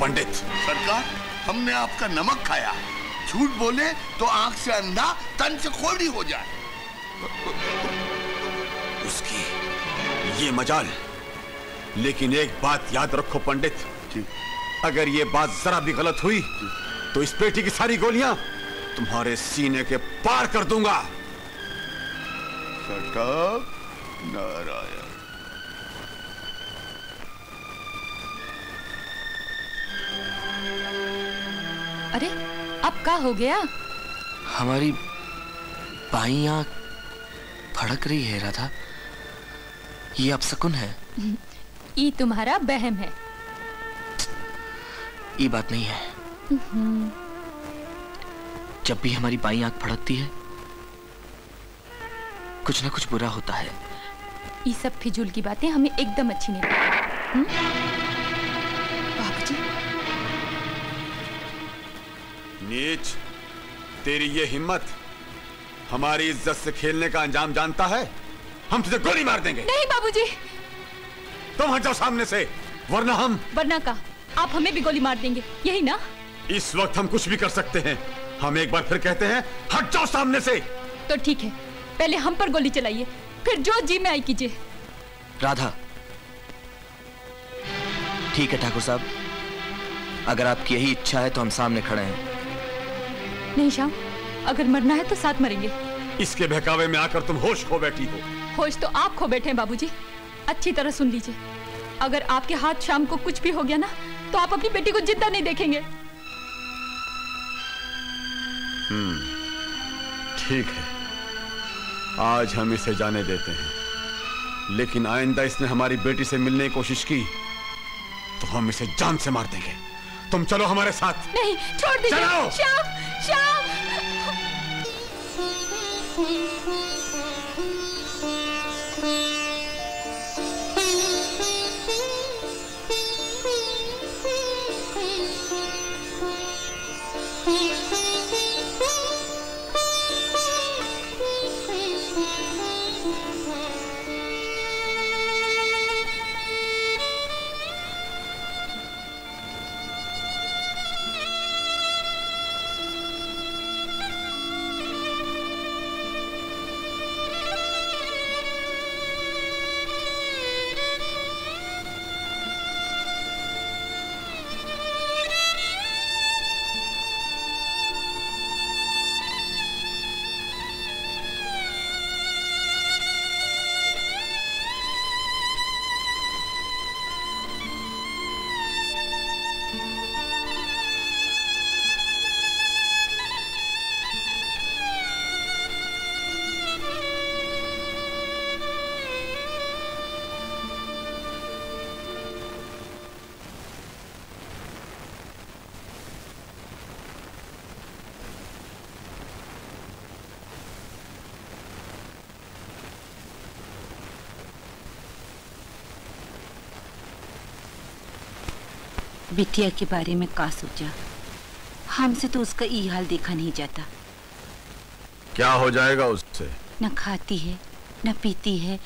पंडित सरकार, हमने आपका नमक खाया, झूठ बोले तो आंख से अंधा तन से खोड़ी हो जाए। उसकी ये मजाल, लेकिन एक बात याद रखो पंडित, अगर ये बात जरा भी गलत हुई तो इस बेटी की सारी गोलियां तुम्हारे सीने के पार कर दूंगा। सटक नारायण। अरे अब क्या हो गया? हमारी बाईं आंख फड़क रही है राधा, ये अपशकुन है। ये तुम्हारा बहम है। ये बात नहीं है। जब भी हमारी बाईं आंख फड़कती है कुछ ना कुछ बुरा होता है। ये सब फिजूल की बातें हमें एकदम अच्छी नहीं लगती। बाबू जी नीच, तेरी ये हिम्मत हमारी इज्जत से खेलने का अंजाम जानता है। हम तुझे गोली मार देंगे। नहीं बाबूजी, तुम हट जाओ सामने से, वरना हम वरना का आप हमें भी गोली मार देंगे, यही ना? इस वक्त हम कुछ भी कर सकते हैं। हम एक बार फिर कहते हैं हट जाओ सामने से। तो ठीक है, पहले हम पर गोली चलाइए, फिर जो जी में आई कीजिए। राधा ठीक है ठाकुर साहब, अगर आपकी यही इच्छा है तो हम सामने खड़े हैं। नहीं श्याम, अगर मरना है तो साथ मरेंगे। इसके बहकावे में आकर तुम होश खो बैठी हो। होश तो आप खो बैठे हैं बाबूजी। अच्छी तरह सुन लीजिए, अगर आपके हाथ शाम को कुछ भी हो गया ना तो आप अपनी बेटी को जिंदा नहीं देखेंगे। हम्म, ठीक है, आज हम इसे जाने देते हैं, लेकिन आइंदा इसने हमारी बेटी से मिलने की कोशिश की तो हम इसे जान से मार देंगे। तुम चलो हमारे साथ। नहीं, छोड़ दीजिए। चलो। श्याम, श्याम। बिटिया के बारे में का सोचा, हमसे तो उसका ई हाल देखा नहीं जाता। क्या हो जाएगा उससे? न खाती है, न पीती है,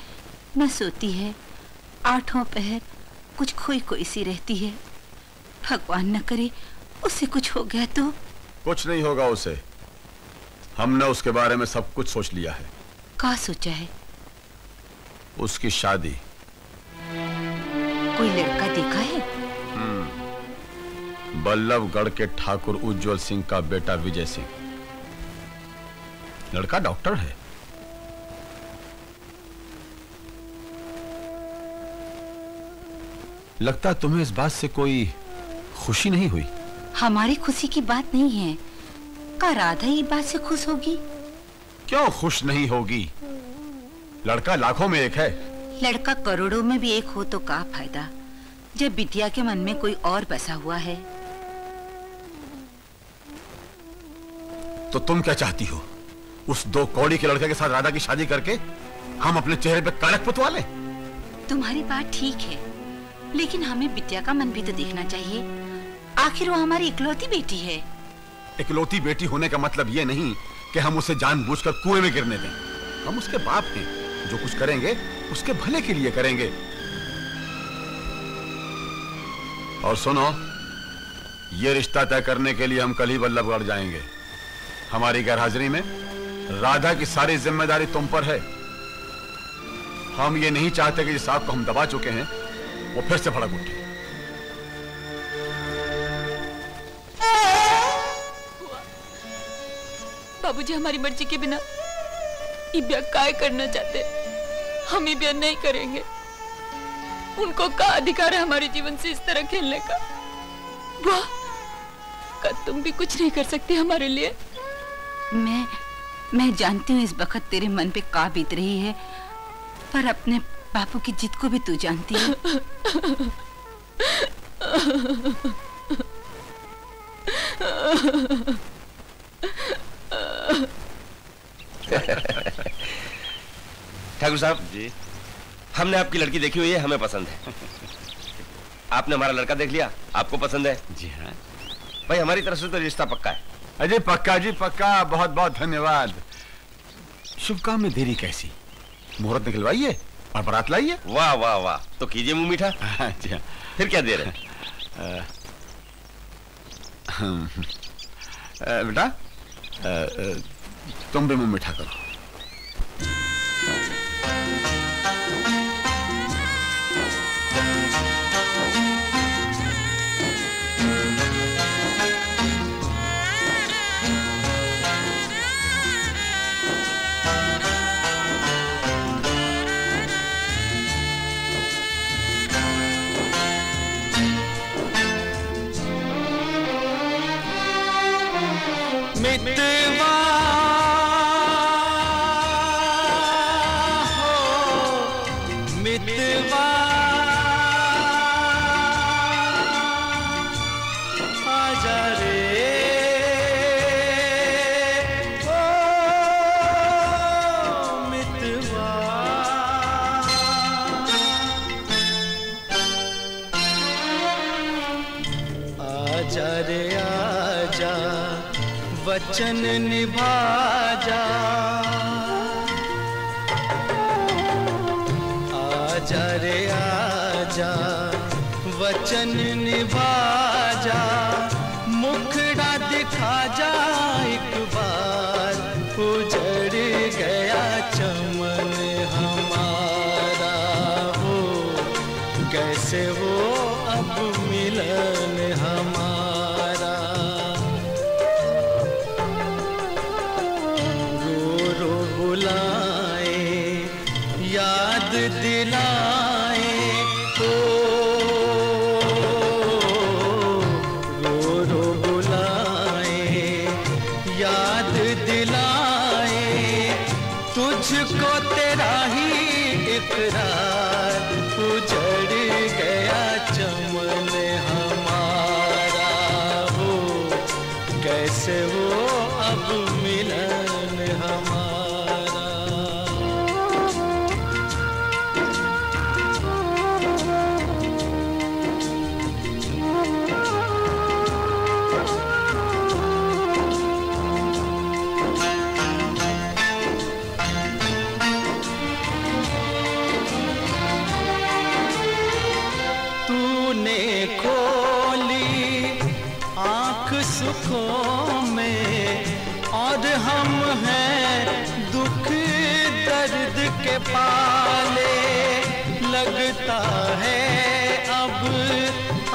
न सोती है, आठों पहर कुछ खोई कोई सी रहती है। भगवान न करे उसे कुछ हो गया तो? कुछ नहीं होगा उसे, हमने उसके बारे में सब कुछ सोच लिया है। का सोचा है? उसकी शादी। कोई लड़का देखा है? बल्लभगढ़ के ठाकुर उज्जवल सिंह का बेटा विजय सिंह, लड़का डॉक्टर है। लगता तुम्हें इस बात से कोई खुशी नहीं हुई। हमारी खुशी की बात नहीं है। क्या राधा ये बात से खुश होगी? क्यों खुश नहीं होगी, लड़का लाखों में एक है। लड़का करोड़ों में भी एक हो तो क्या फायदा, जब बिटिया के मन में कोई और बसा हुआ है। तो तुम क्या चाहती हो, उस दो कौड़ी के लड़के के साथ राधा की शादी करके हम अपने चेहरे पे कालक पुतवा लें? तुम्हारी बात ठीक है, लेकिन हमें बिटिया का मन भी तो देखना चाहिए, आखिर वो हमारी इकलौती बेटी है। इकलौती बेटी होने का मतलब ये नहीं कि हम उसे जानबूझकर कुएं में गिरने दें। हम उसके बाप हैं, जो कुछ करेंगे उसके भले के लिए करेंगे। और सुनो, ये रिश्ता तय करने के लिए हम कल ही बल्लभगढ़ जाएंगे। हमारी गैरहाजिरी में राधा की सारी जिम्मेदारी तुम पर है। हम ये नहीं चाहते कि जिस सांप को हम दबा चुके हैं वो फिर से भड़क उठे। बाबूजी हमारी मर्जी के बिना इब्या काय करना चाहते, हम इब्या नहीं करेंगे। उनको का अधिकार है हमारे जीवन से इस तरह खेलने का? वाह, का तुम भी कुछ नहीं कर सकती हमारे लिए? मैं मैं जानती हूँ इस वक्त तेरे मन पे का बीत रही है, पर अपने बापू की जिद को भी तू जानती है। ठाकुर साहब जी, हमने आपकी लड़की देखी हुई है, हमें पसंद है। आपने हमारा लड़का देख लिया, आपको पसंद है? जी हाँ भाई, हमारी तरफ से तो रिश्ता पक्का है। अजय पक्का जी पक्का, बहुत बहुत धन्यवाद। शुभ काम में देरी कैसी, मुहूर्त निकलवाइए और बारात लाइए। वाह वाह वाह, तो कीजिए मुंह मीठा। अच्छा फिर क्या देर है? बेटा तुम भी मुंह मीठा करो। वचन निभा जा, आजा रे आजा, वचन निभा जा, मुखड़ा दिखा जा। एक बार उजड़ गया चमन हमारा, हो कैसे हो अब मिलन हमारा।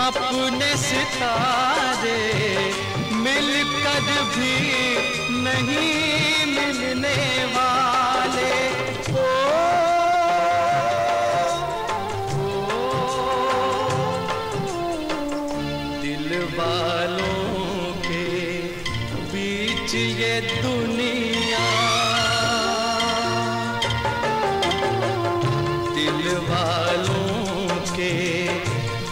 अपने सितारे मिलकर भी नहीं मिलने वाले, ओ, ओ, दिल वालों के बीच ये दुनिया, दिल वालों के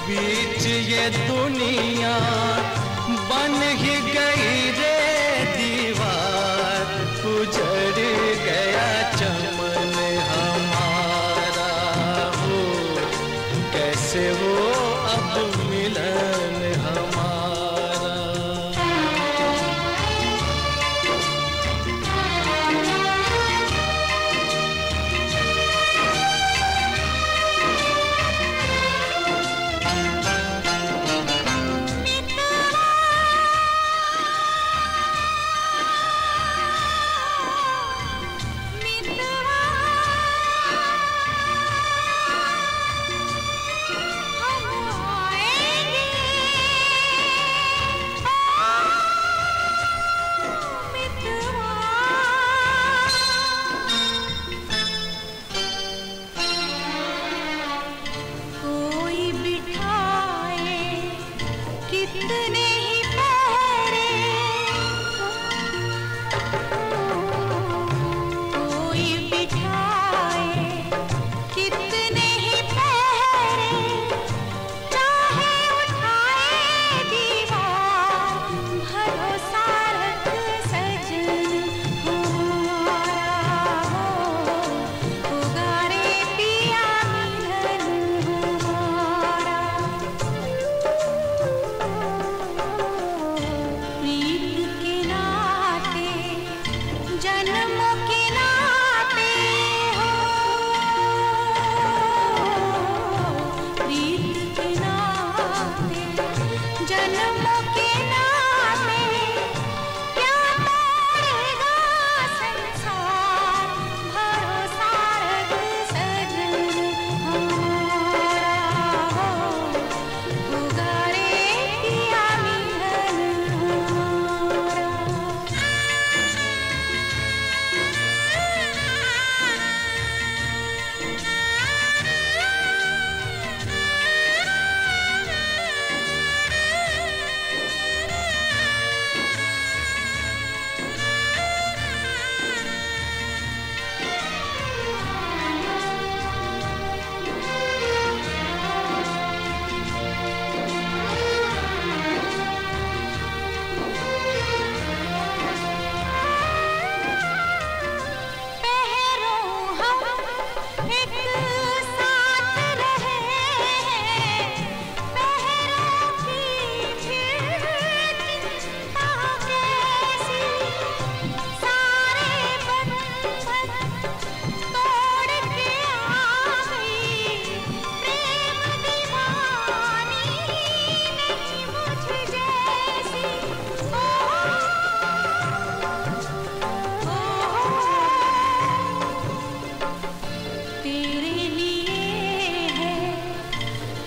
बीच ये दुनिया बन ही गई रे दीवार, उजड़ गया चमन हमारा, हो कैसे वो अब मिलन हमारा।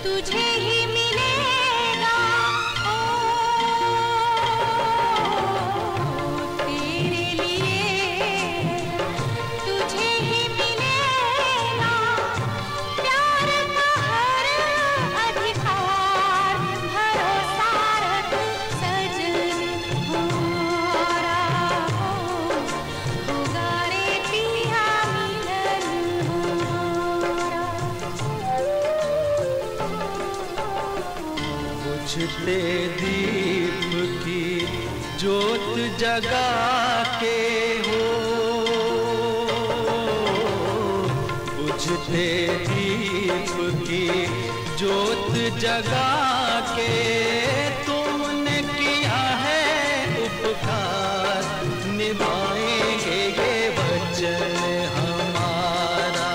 तुझे ही मिलेगा ओ, तेरे लिए तुझे ही मिलेगा प्यार का हर अधिकार, भरोसा रख सच हो रहा हो, पुकारे पिया मिलन हो रहा। बुझते दीप की ज्योत जगा के हो, बुझते दीप की ज्योत जगा के तुमने किया है उपकार, निभाएंगे ये वचन हमारा,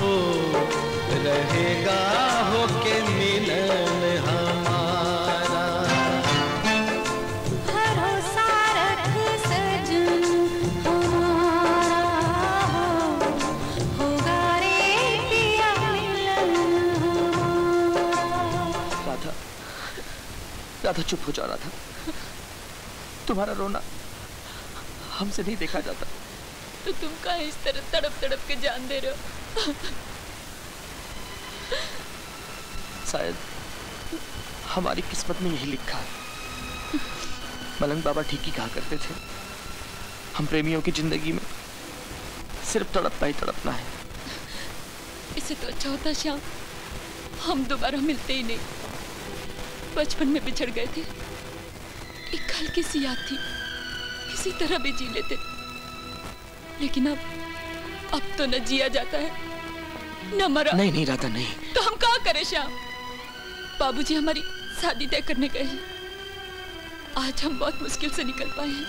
हो रहेगा होके मिलन हमारा। भरोसा रख सजन हमारा हो, होगा रे पिया मिलन हमारा। राधा, राधा चुप हो जा राधा, तुम्हारा रोना हमसे नहीं देखा जाता। तो तुम कहाँ इस तरह तड़प तड़प के जान दे रहे हो? शायद हमारी किस्मत में यही लिखा है। मलंग बाबा ठीक ही कहा करते थे, हम प्रेमियों की जिंदगी में सिर्फ तड़पना ही तड़पना है। इससे तो अच्छा होता श्याम, हम दोबारा मिलते ही नहीं। बचपन में बिछड़ गए थे, एक हल्की सी याद थी, किसी तरह भी जी लेते। लेकिन अब अब तो न जिया जाता है न मरा। नहीं नहीं राधा नहीं, तो हम कहाँ करें श्याम? बाबूजी हमारी शादी तय करने गए हैं। आज हम बहुत मुश्किल से निकल पाए हैं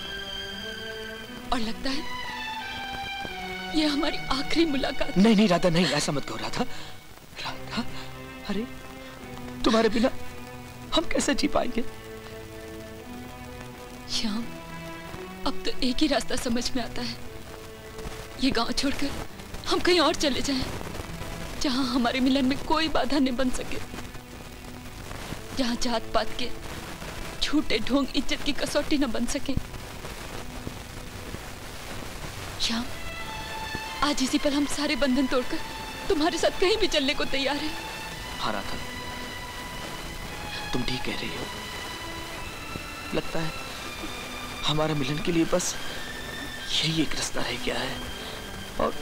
और लगता है ये हमारी आखिरी मुलाकात। नहीं नहीं राधा नहीं, ऐसा मत कहो राधा। राधा, अरे तुम्हारे बिना हम कैसे जी पाएंगे? श्याम, अब तो एक ही रास्ता समझ में आता है, ये गांव छोड़कर हम कहीं और चले जाएं, जहां हमारे मिलन में कोई बाधा नहीं बन सके, जहां जात पात के झूठे ढोंग इज्जत की कसौटी न बन सके। श्याम, आज इसी पल हम सारे बंधन तोड़कर तुम्हारे साथ कहीं भी चलने को तैयार हैं। हाँ राधा, तुम ठीक कह रही हो। लगता है हमारे मिलन के लिए बस यही एक रास्ता रह गया है। और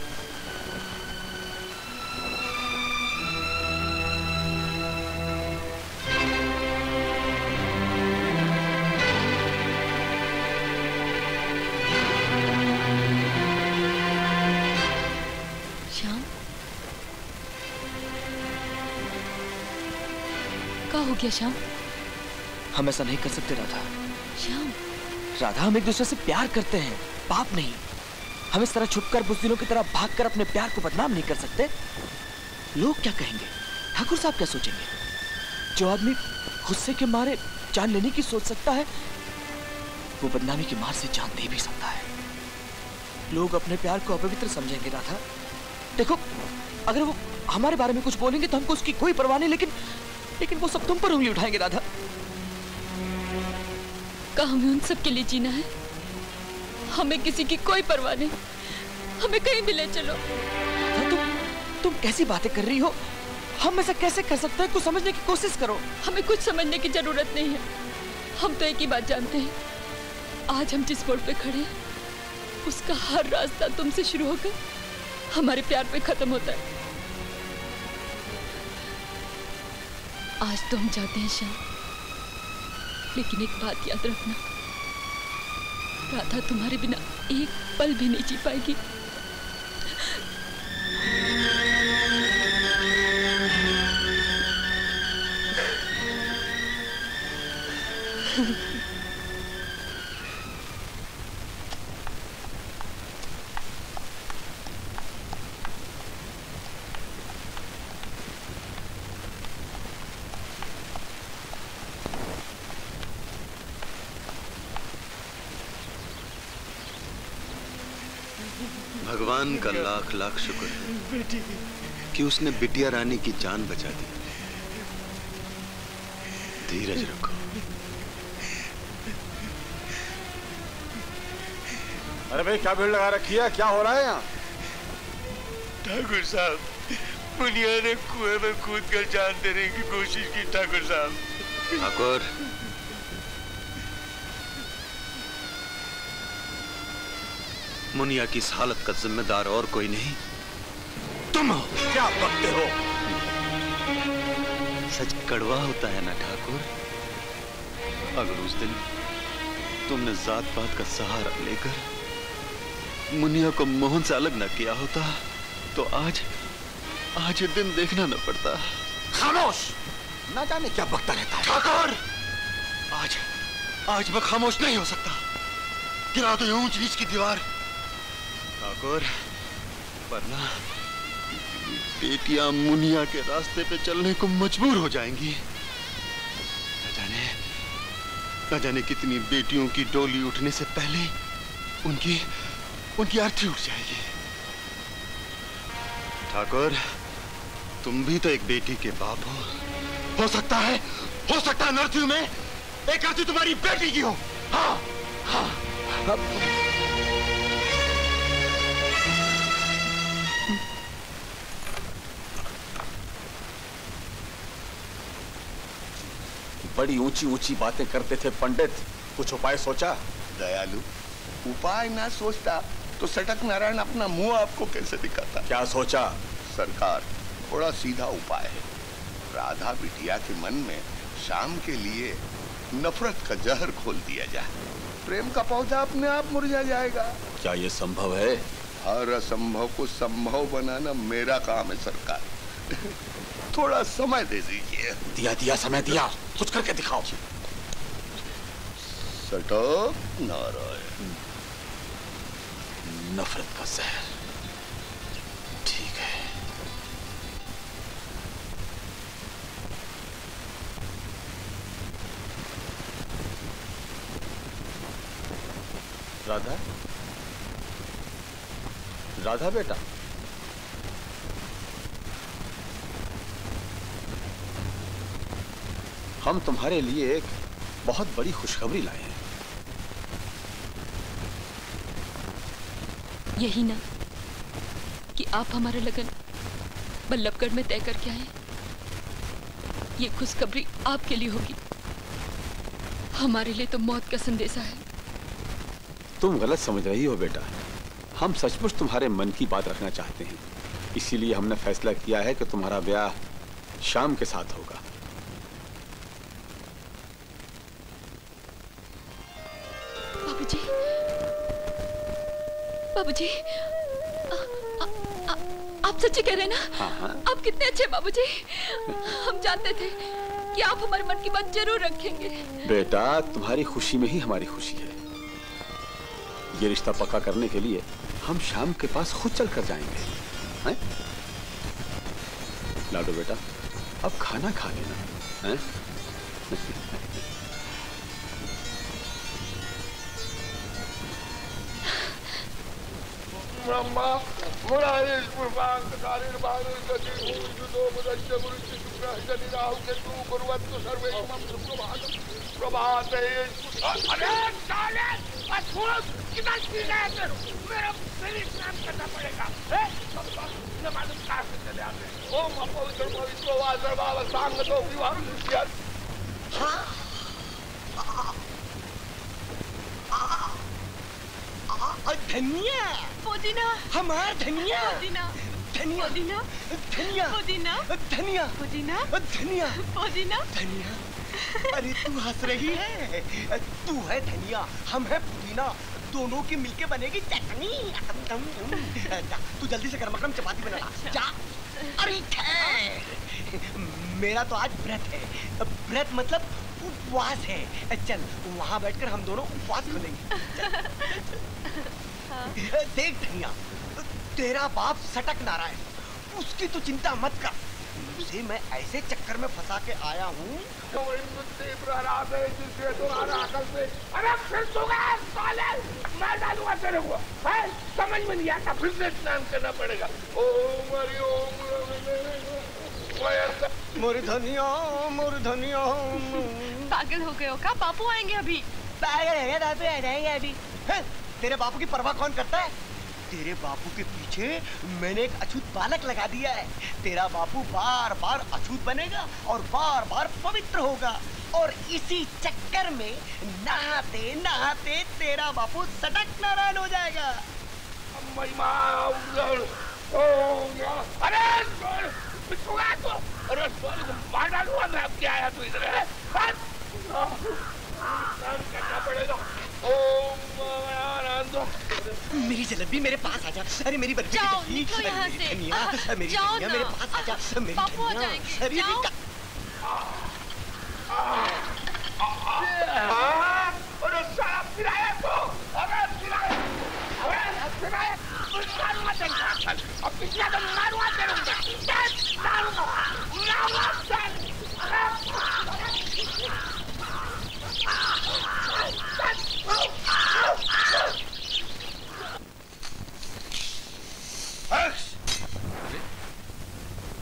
श्याम, क्या हो गया श्याम? हम ऐसा नहीं कर सकते राधा। श्याम, राधा, हम एक दूसरे से प्यार करते हैं, पाप नहीं। हम इस तरह छुपकर बुज़दिलों की तरह भागकर अपने प्यार को बदनाम नहीं कर सकते। लोग क्या कहेंगे, ठाकुर साहब क्या सोचेंगे? जो आदमी गुस्से के मारे जान लेने की सोच सकता है, वो बदनामी के मार से जान दे भी सकता है। लोग अपने प्यार को अपवित्र समझेंगे राधा। देखो, अगर वो हमारे बारे में कुछ बोलेंगे तो हमको उसकी कोई परवाह नहीं, लेकिन लेकिन वो सब तुम पर उंगली उठाएंगे राधा। का हमें उन सब के लिए जीना है? हमें किसी की कोई परवाह नहीं, हमें कहीं भी ले चलो। राधा, तुम तुम कैसी बातें कर रही हो? हम ऐसा कैसे कर सकते हैं? कुछ समझने की कोशिश करो। हमें कुछ समझने की जरूरत नहीं है, हम तो एक ही बात जानते हैं। आज हम जिस बोर्ड पे खड़े हैं, उसका हर रास्ता तुमसे शुरू होकर हमारे प्यार पे खत्म होता है। आज तो हम जाते हैं श्याम, लेकिन एक बात याद रखना, राधा तुम्हारे बिना एक पल भी नहीं जी पाएगी। भगवान का लाख लाख शुक्र है कि उसने बिटिया रानी की जान बचा दी। धीरज रखो। अरे भाई क्या भीड़ लगा रखी है, क्या हो रहा है यहाँ? ठाकुर साहब, मुनिया ने कुएं में कूद कर जान देने की कोशिश की। ठाकुर साहब, ठाकुर मुनिया की इस हालत का जिम्मेदार और कोई नहीं तुम हो। क्या बकते हो? सच कड़वा होता है ना ठाकुर, अगर उस दिन तुमने जात पात का सहारा लेकर मुनिया को मोहन से अलग न किया होता तो आज आज ये दिन देखना न पड़ता। खामोश, ना जाने क्या बकता रहता है ठाकुर। आज आज मैं खामोश नहीं हो सकता, गिरा दो ऊंच नीच की दीवार ठाकुर, वरना बेटियां मुनिया के रास्ते पे चलने को मजबूर हो जाएंगी। न जाने न जाने कितनी बेटियों की डोली उठने से पहले उनकी उनकी अर्थी उठ जाएगी। ठाकुर तुम भी तो एक बेटी के बाप हो। हो सकता है हो सकता है अर्थी में एक अर्थी तुम्हारी बेटी की हो। हाँ हाँ, हाँ। बड़ी ऊंची ऊंची बातें करते थे पंडित, कुछ उपाय सोचा? दयालु उपाय ना सोचता तो सटक नारायण अपना मुंह आपको कैसे दिखाता? क्या सोचा? सरकार थोड़ा सीधा उपाय है। राधा बिटिया के मन में शाम के लिए नफरत का जहर घोल दिया जाए, प्रेम का पौधा अपने आप मुरझा जाएगा। क्या ये संभव है? हर असंभव को संभव बनाना मेरा काम है सरकार। थोड़ा समय दे दीजिए। दिया दिया समय दिया, कुछ करके दिखाओ। सटक नारायण नफरत का जहर, ठीक है। राधा, राधा बेटा, हम तुम्हारे लिए एक बहुत बड़ी खुशखबरी लाए हैं। यही ना कि आप हमारा लगन बल्लभगढ़ में तय करके आए, ये खुशखबरी आपके लिए होगी, हमारे लिए तो मौत का संदेशा है। तुम गलत समझ रही हो बेटा, हम सचमुच तुम्हारे मन की बात रखना चाहते हैं, इसीलिए हमने फैसला किया है कि तुम्हारा ब्याह शाम के साथ होगा। बाबूजी, आप सच्ची कह रहे हैं ना? हाँ हाँ। आप कितने अच्छे बाबूजी, हम जानते थे कि आप हमारे मन की बात जरूर रखेंगे। बेटा तुम्हारी खुशी में ही हमारी खुशी है। ये रिश्ता पक्का करने के लिए हम शाम के पास खुद चल कर जाएंगे। हैं? लाडो बेटा अब खाना खा लेना। हैं? हाँ धनिया पुदीना, हमारा धनिया पुदीना, धनिया पुदीना, धनिया पुदीना, धनिया पुदीना, धनिया पुदीना, धनिया। अरे तू हंस रही है? तू है धनिया, हम है पुदीना, दोनों के मिलके बनेगी चटनी। तू जल्दी से गरमागरम चपाती बना ला जा। अरे मेरा तो आज व्रत है, व्रत मतलब उपवास है। चल वहाँ बैठकर हम दोनों उपवास खोलेंगे। देख धनिया, तेरा बाप सटक नारायण, उसकी तो चिंता मत कर, उसे मैं ऐसे चक्कर में फंसा के आया हूँ। समझ में नहीं आता, फिर से स्नान करना पड़ेगा। पागल हो गए हो क्या? बापू आएंगे अभी। पागल है बापू आ जाएंगे अभी। तेरे बापू की परवाह कौन करता है? तेरे बापू के पीछे मैंने एक अछूत बालक लगा दिया है। तेरा बापू बार बार अछूत बनेगा और बार बार पवित्र होगा, और इसी चक्कर में नहाते नहाते तेरा बापू सटक नारायण हो जाएगा। अरे क्या आया तू इधर? करना पड़ेगा। मेरी जलेबी मेरे पास आ जा। अरे मेरी बर्फी निकलो यहाँ से। मेरी जाओ ना। मेरे पास आ जा। बापू आ जाएंगे। जाओ। अरे साला पिलाया तो। अरे पिलाया। अरे पिलाया। मारूंगा तेरे। अब पिछला तो मारूंगा तेरे। मारूंगा। मारूंगा तेरे।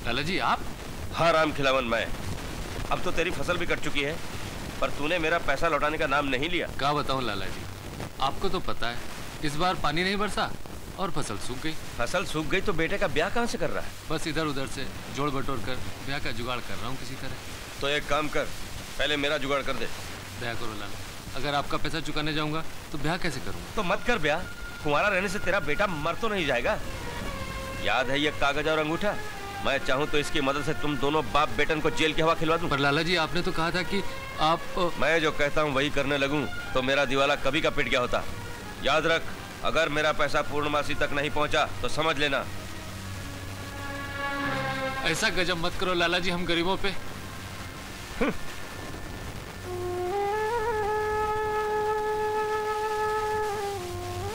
लाला जी आप? हाँ राम खिलावन मैं। अब तो तेरी फसल भी कट चुकी है, पर तूने मेरा पैसा लौटाने का नाम नहीं लिया। क्या बताऊं लाला जी, आपको तो पता है इस बार पानी नहीं बरसा और फसल सूख गई। फसल सूख गई तो बेटे का ब्याह कहाँ से कर रहा है? बस इधर उधर से जोड़ बटोर कर ब्याह का जुगाड़ कर रहा हूँ किसी तरह। तो एक काम कर, पहले मेरा जुगाड़ कर दे। दया करो लाला, अगर आपका पैसा चुकाने जाऊंगा तो ब्याह कैसे करूँगा? तो मत कर ब्याह, कुंवारा रहने से तेरा बेटा मर तो नहीं जाएगा। याद है ये कागज और अंगूठा? मैं चाहूँ तो इसकी मदद से तुम दोनों बाप बेटन को जेल की हवा खिलवा दूं। पर लाला जी आपने तो कहा था कि आप। मैं जो कहता हूँ वही करने लगूं तो मेरा दिवाला कभी का पिट गया होता। याद रख, अगर मेरा पैसा पूर्णमासी तक नहीं पहुँचा तो समझ लेना। ऐसा गजब मत करो लाला जी हम गरीबों पे।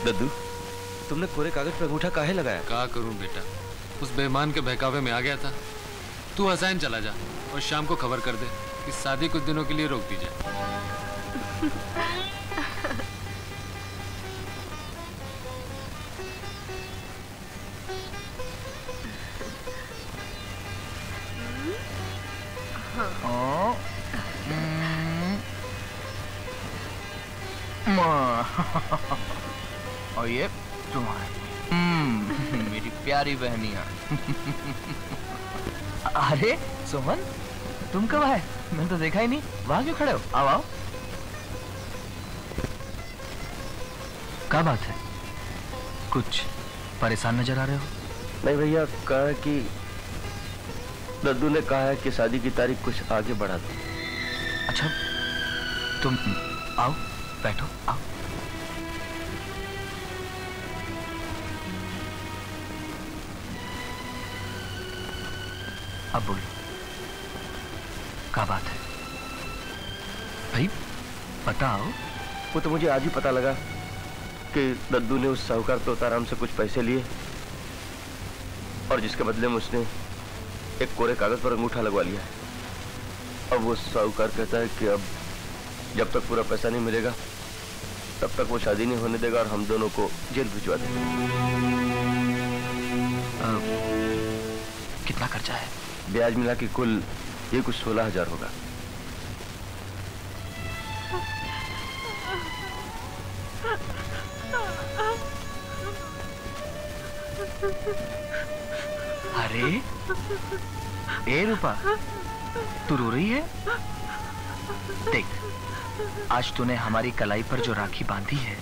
दद्दू, तुमने कोरे कागज पर अंगूठा काहे लगाया? क्या करूँ बेटा, उस बेईमान के बहकावे में आ गया था। तू हसाइन चला जा और शाम को खबर कर दे कि शादी कुछ दिनों के लिए रोक दी जाए। और ये तुम्हारे मेरी प्यारी बहनिया। अरे सोहन, तुम कब आए? मैंने तो देखा ही नहीं। वहां क्यों खड़े हो? आओ आओ। क्या बात है, कुछ परेशान नजर आ रहे हो? नहीं भैया, कहा कि लड्डू ने कहा है कि शादी की तारीख कुछ आगे बढ़ा दो। अच्छा, तुम आओ बैठो। आओ अब बोलो, क्या बात है भाई, बताओ। वो तो मुझे आज ही पता लगा कि दद्दू ने उस साहूकार तोताराम से कुछ पैसे लिए और जिसके बदले में उसने एक कोरे कागज पर अंगूठा लगवा लिया है। अब वो साहूकार कहता है कि अब जब तक पूरा पैसा नहीं मिलेगा तब तक वो शादी नहीं होने देगा और हम दोनों को जेल भिजवा देगा। कितना खर्चा है? ब्याज मिला के कुल ये कुछ सोलह हजार होगा। अरे ए रूपा, तू रो रही है? देख, आज तूने हमारी कलाई पर जो राखी बांधी है,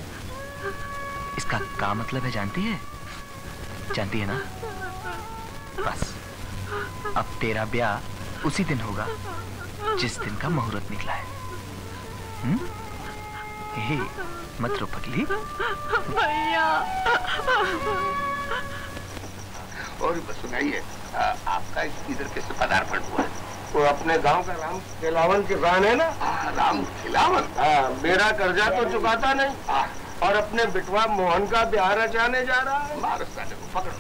इसका क्या मतलब है जानती है? जानती है ना? बस अब तेरा ब्याह उसी दिन होगा जिस दिन का मुहूर्त निकला है। हे, मत रो पगली। भैया और सुनाइए, आपका इधर कैसे पदार्पण हुआ? वो अपने गांव का राम खिलावन किसान है ना, राम खिलावन। हाँ, मेरा कर्जा तो चुकाता नहीं और अपने बिटवा मोहन का ब्याह रचाने जा रहा है। भारत साले को पकड़ो।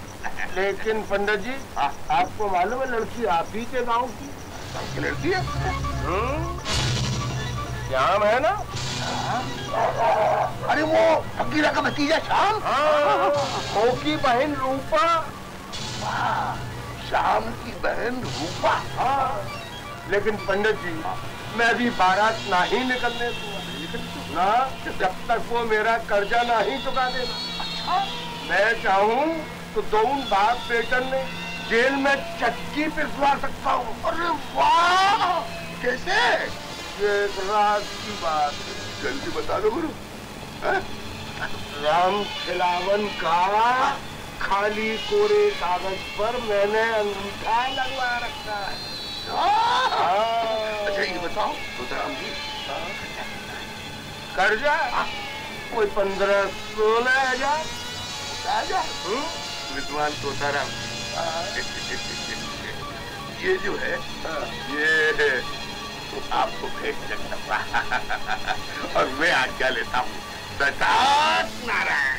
लेकिन पंडित जी, आ, आपको मालूम है लड़की आप ही के गांव की, की लड़की है। श्याम है ना? अरे वो फकीरा का भतीजा श्याम। ओ की बहन रूपा। श्याम की बहन रूपा। लेकिन पंडित जी मैं अभी बारात नहीं निकलने दूंगा, ना जब तक वो मेरा कर्जा नहीं चुका देना। अच्छा। मैं चाहूँ तो दोनों बाप बेटन ने जेल में चक्की पिसवा सकता हूँ। अरे वाह, कैसे? एक रात की बात, जल्दी बता दो गुरु। राम खिलावन का खाली कोरे कागज पर मैंने अंगूठा लगवा रखा है। अच्छा ये बताओ तोताराम जी, कर्जा कोई पंद्रह सोलह हजार हजार विद्वान तोताराम, ये जो है ये तो आपको भेज सकता और मैं आज क्या लेता हूँ सतोक नारायण।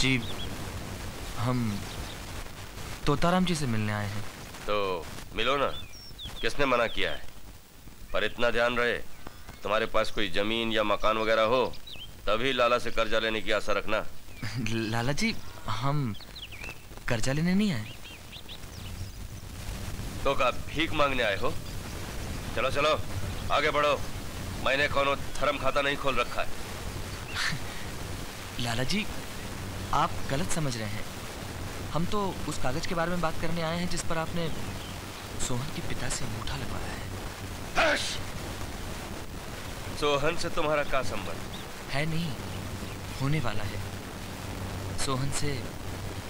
जी हम तोताराम जी से मिलने आए हैं। तो मिलो ना, किसने मना किया है? पर इतना ध्यान रहे तुम्हारे पास कोई जमीन या मकान वगैरह हो तभी लाला से कर्जा लेने की आशा रखना। लाला जी हम कर्जा लेने नहीं आए। तो क्या भीख मांगने आए हो? चलो चलो आगे बढ़ो, मैंने कोनो धर्म खाता नहीं खोल रखा है। लाला जी आप गलत समझ रहे हैं, हम तो उस कागज के बारे में बात करने आए हैं जिस पर आपने सोहन के पिता से अंगूठा लगवाया है। सोहन से तुम्हारा क्या संबंध है? नहीं, होने वाला है। सोहन से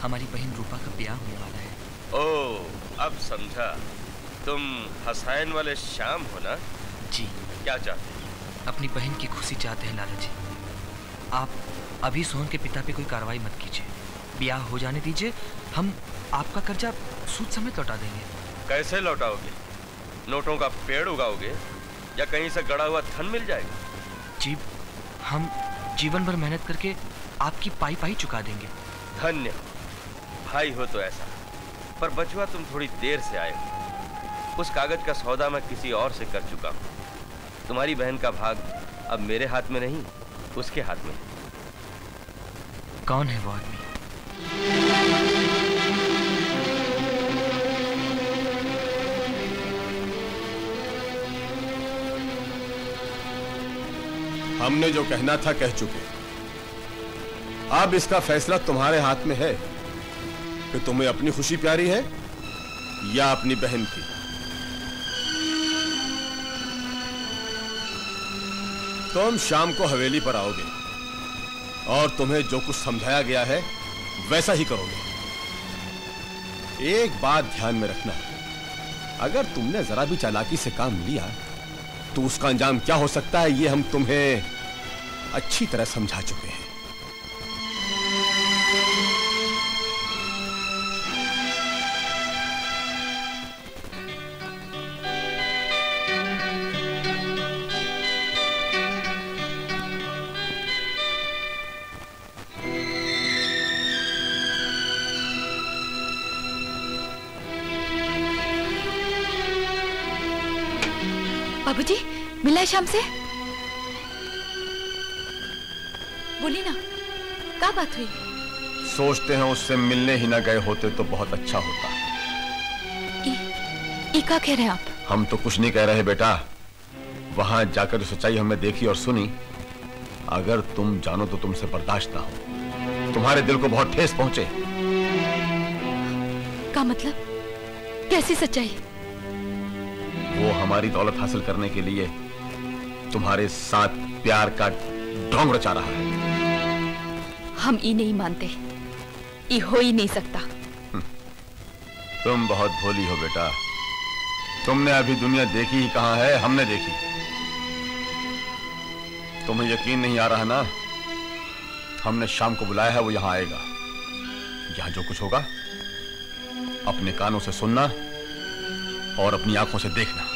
हमारी बहन रूपा का ब्याह होने वाला है। ओह अब समझा, तुम हसायन वाले श्याम हो ना? जी। क्या चाहते हैं? अपनी बहन की खुशी चाहते हैं लाला जी। आप अभी सोहन के पिता पे कोई कार्रवाई मत कीजिए, ब्याह हो जाने दीजिए, हम आपका कर्जा सूद समेत लौटा देंगे। कैसे लौटाओगे? नोटों का पेड़ उगाओगे या कहीं से गड़ा हुआ धन मिल जाएगा? जी हम जीवन भर मेहनत करके आपकी पाई पाई चुका देंगे। धन्य भाई हो तो ऐसा, पर बचवा तुम थोड़ी देर से आए हो। उस कागज का सौदा मैं किसी और से कर चुका हूँ। तुम्हारी बहन का भाग अब मेरे हाथ में नहीं, उसके हाथ में। कौन है वो आदमी? हमने जो कहना था कह चुके। अब इसका फैसला तुम्हारे हाथ में है कि तुम्हें अपनी खुशी प्यारी है या अपनी बहन की। तुम शाम को हवेली पर आओगे और तुम्हें जो कुछ समझाया गया है वैसा ही करोगे। एक बात ध्यान में रखना, अगर तुमने जरा भी चालाकी से काम लिया तो उसका अंजाम क्या हो सकता है ये हम तुम्हें अच्छी तरह समझा चुके हैं। श्याम से बोली ना, क्या बात हुई? सोचते हैं उससे मिलने ही ना गए होते तो बहुत अच्छा होता। ये क्या कह रहे हैं आप? हम तो कुछ नहीं कह रहे बेटा, वहां जाकर सच्चाई हमने देखी और सुनी। अगर तुम जानो तो तुमसे बर्दाश्त ना हो, तुम्हारे दिल को बहुत ठेस पहुंचे। क्या मतलब? कैसी सच्चाई? वो हमारी दौलत हासिल करने के लिए तुम्हारे साथ प्यार का ढोंग रचा रहा है। हम ये नहीं मानते, ये हो ही नहीं सकता। तुम बहुत भोली हो बेटा, तुमने अभी दुनिया देखी ही कहाँ है, हमने देखी। तुम्हें यकीन नहीं आ रहा ना? हमने शाम को बुलाया है, वो यहाँ आएगा। यहाँ जो कुछ होगा अपने कानों से सुनना और अपनी आंखों से देखना।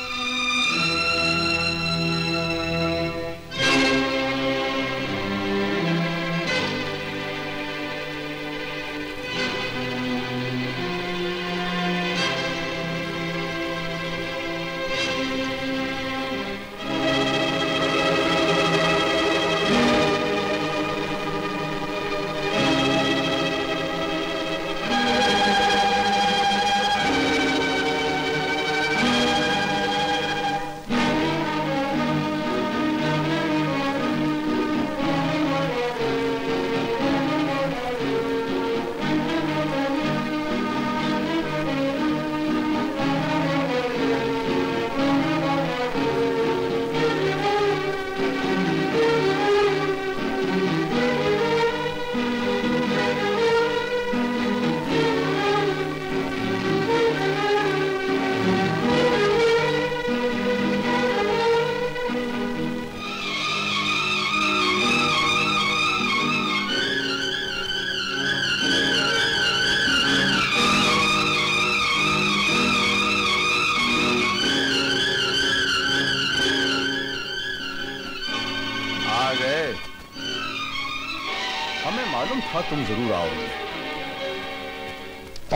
मालूम था तुम जरूर आओगे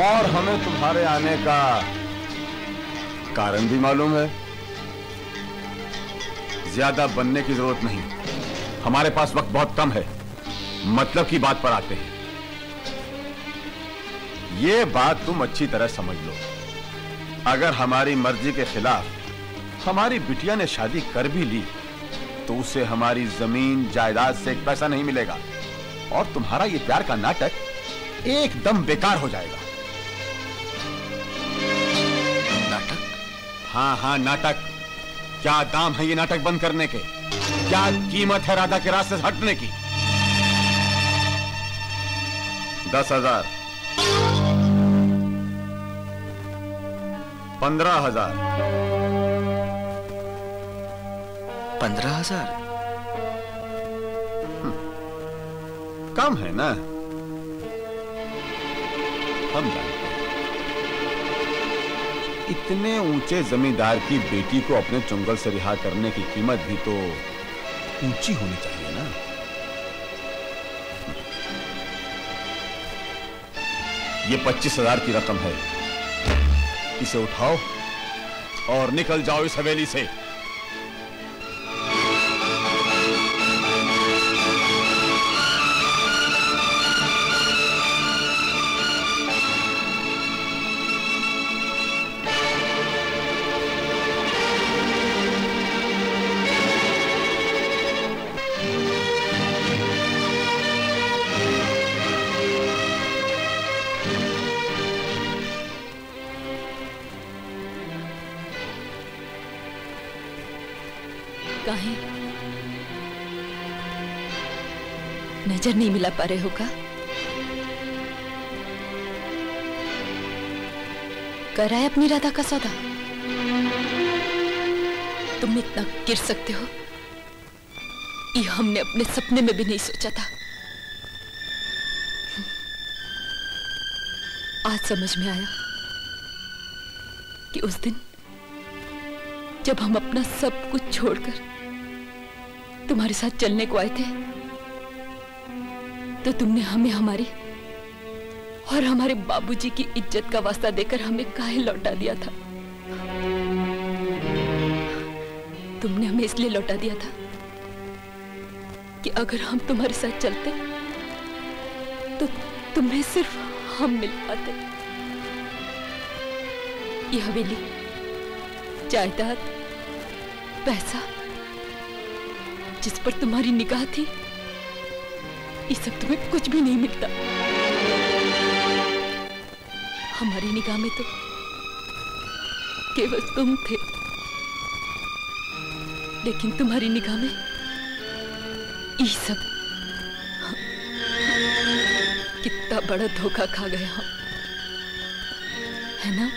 और हमें तुम्हारे आने का कारण भी मालूम है। ज्यादा बनने की जरूरत नहीं, हमारे पास वक्त बहुत कम है। मतलब की बात पर आते हैं। ये बात तुम अच्छी तरह समझ लो, अगर हमारी मर्जी के खिलाफ हमारी बिटिया ने शादी कर भी ली तो उसे हमारी जमीन जायदाद से एक पैसा नहीं मिलेगा और तुम्हारा ये प्यार का नाटक एकदम बेकार हो जाएगा। नाटक? हाँ हाँ नाटक। क्या दाम है ये नाटक बंद करने के? क्या कीमत है राधा के रास्ते से हटने की? दस हजार, पंद्रह हजार। पंद्रह हजार कम है ना? हम जानते हैं। इतने ऊंचे जमींदार की बेटी को अपने चुंगल से रिहा करने की कीमत भी तो ऊंची होनी चाहिए ना? ये पच्चीस हजार की रकम है, इसे उठाओ और निकल जाओ इस हवेली से। नजर नहीं मिला पा रहे होगा। कर आए अपनी राधा का सौदा। तुम इतना गिर सकते हो, ये हमने अपने सपने में भी नहीं सोचा था। आज समझ में आया कि उस दिन जब हम अपना सब कुछ छोड़कर तुम्हारे साथ चलने को आए थे तो तुमने हमें हमारी और हमारे बाबूजी की इज्जत का वास्ता देकर हमें काहे लौटा दिया था। तुमने हमें इसलिए लौटा दिया था कि अगर हम तुम्हारे साथ चलते तो तुम्हें सिर्फ हम मिल पाते। ये हवेली, जायदाद, पैसा, जिस पर तुम्हारी निगाह थी, इस सब तुम्हें कुछ भी नहीं मिलता। हमारी निगाह में तो केवल तुम थे, लेकिन तुम्हारी निगाह में ये सब। हाँ। कितना बड़ा धोखा खा गए हम, है ना?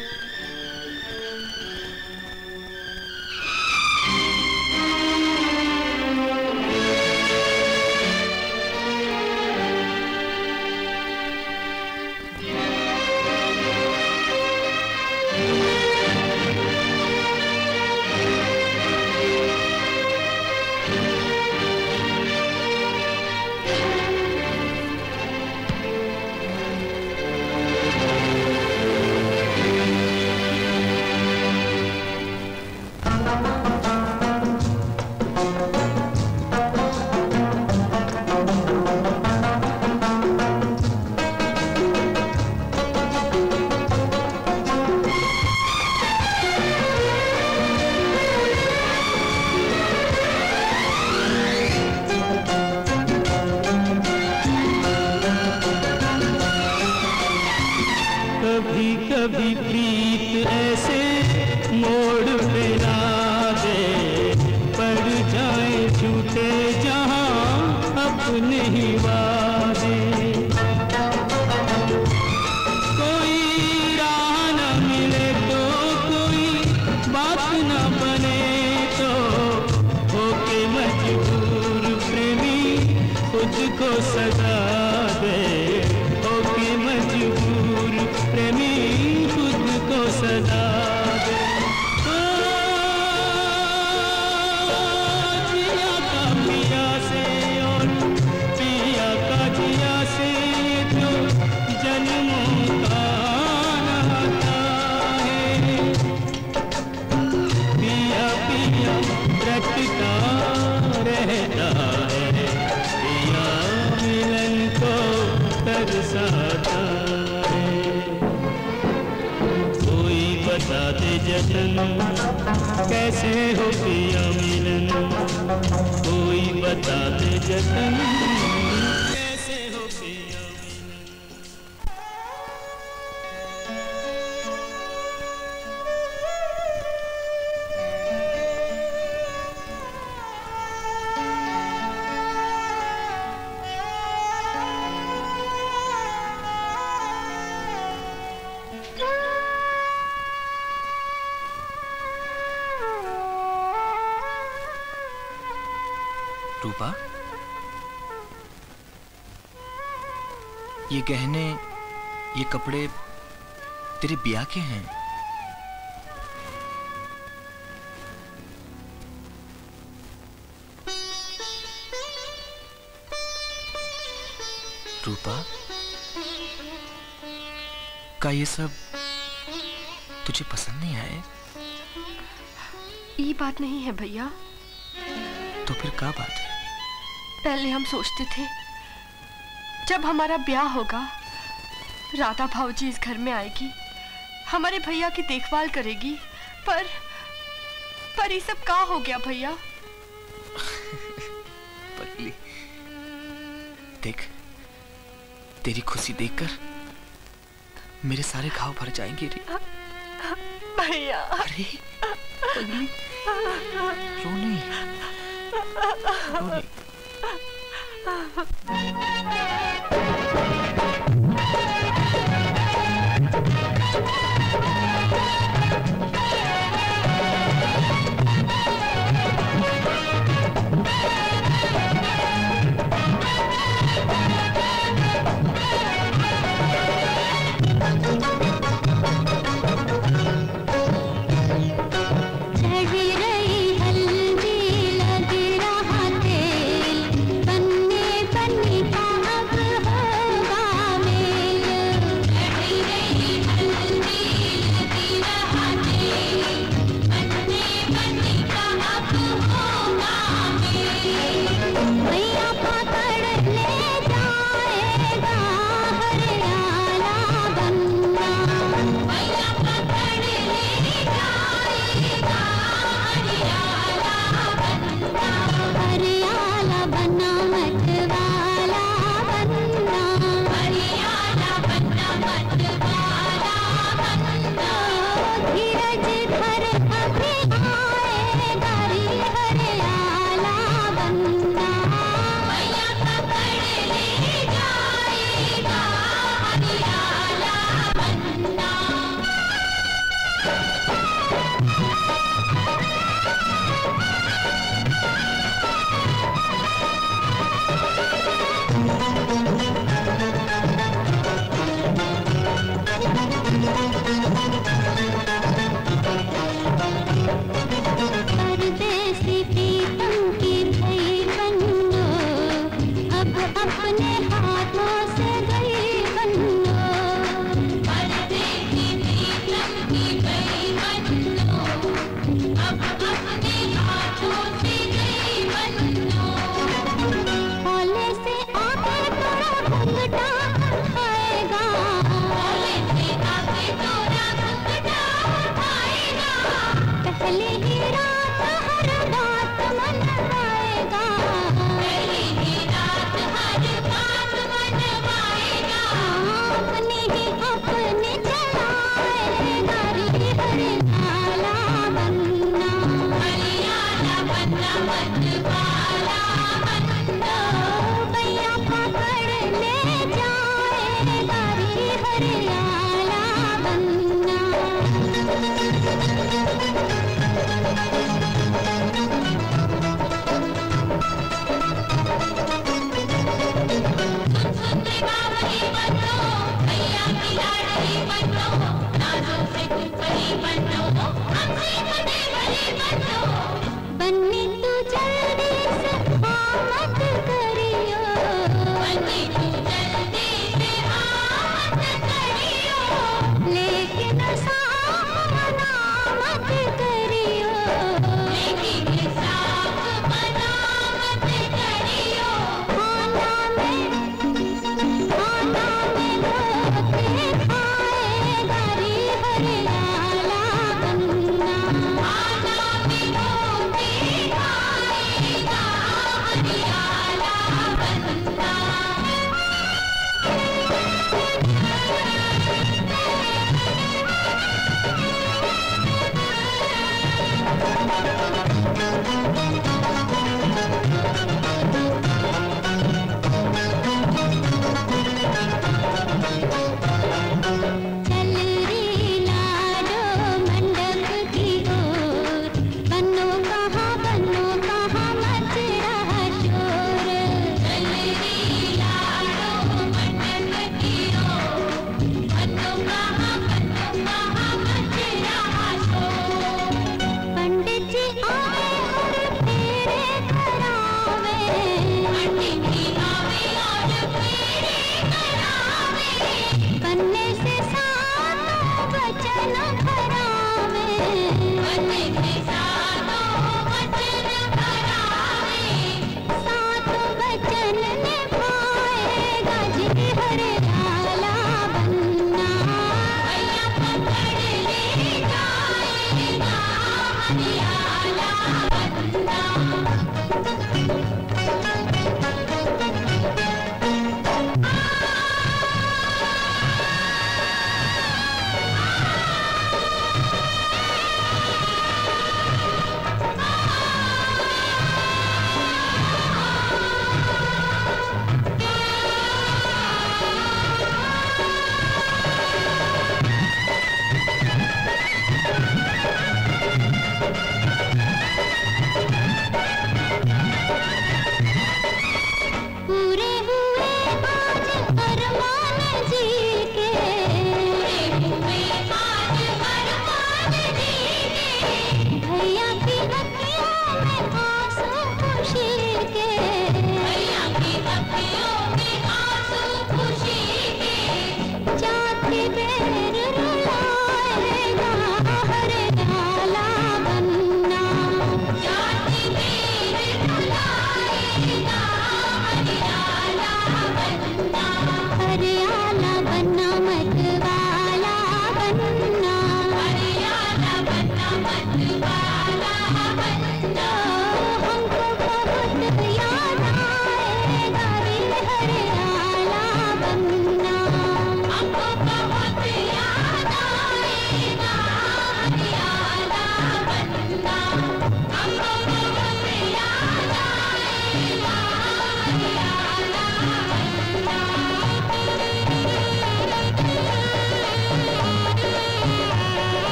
सजन कैसे हो पिया मिलन, कोई बता दे जतन कैसे हो पिया रूपा, ये गहने, ये कपड़े तेरे ब्याह के हैं। रूपा का ये सब तुझे पसंद नहीं आए? ये बात नहीं है भैया। तो फिर क्या बात है? पहले हम सोचते थे जब हमारा ब्याह होगा राधा भाऊजी इस घर में आएगी, हमारे भैया की देखभाल करेगी, पर पर ये सब कहाँ हो गया भैया? पगली, देख तेरी खुशी देखकर मेरे सारे घाव भर जाएंगे रे। भैया, अरे पगली रो नहीं, रो नहीं।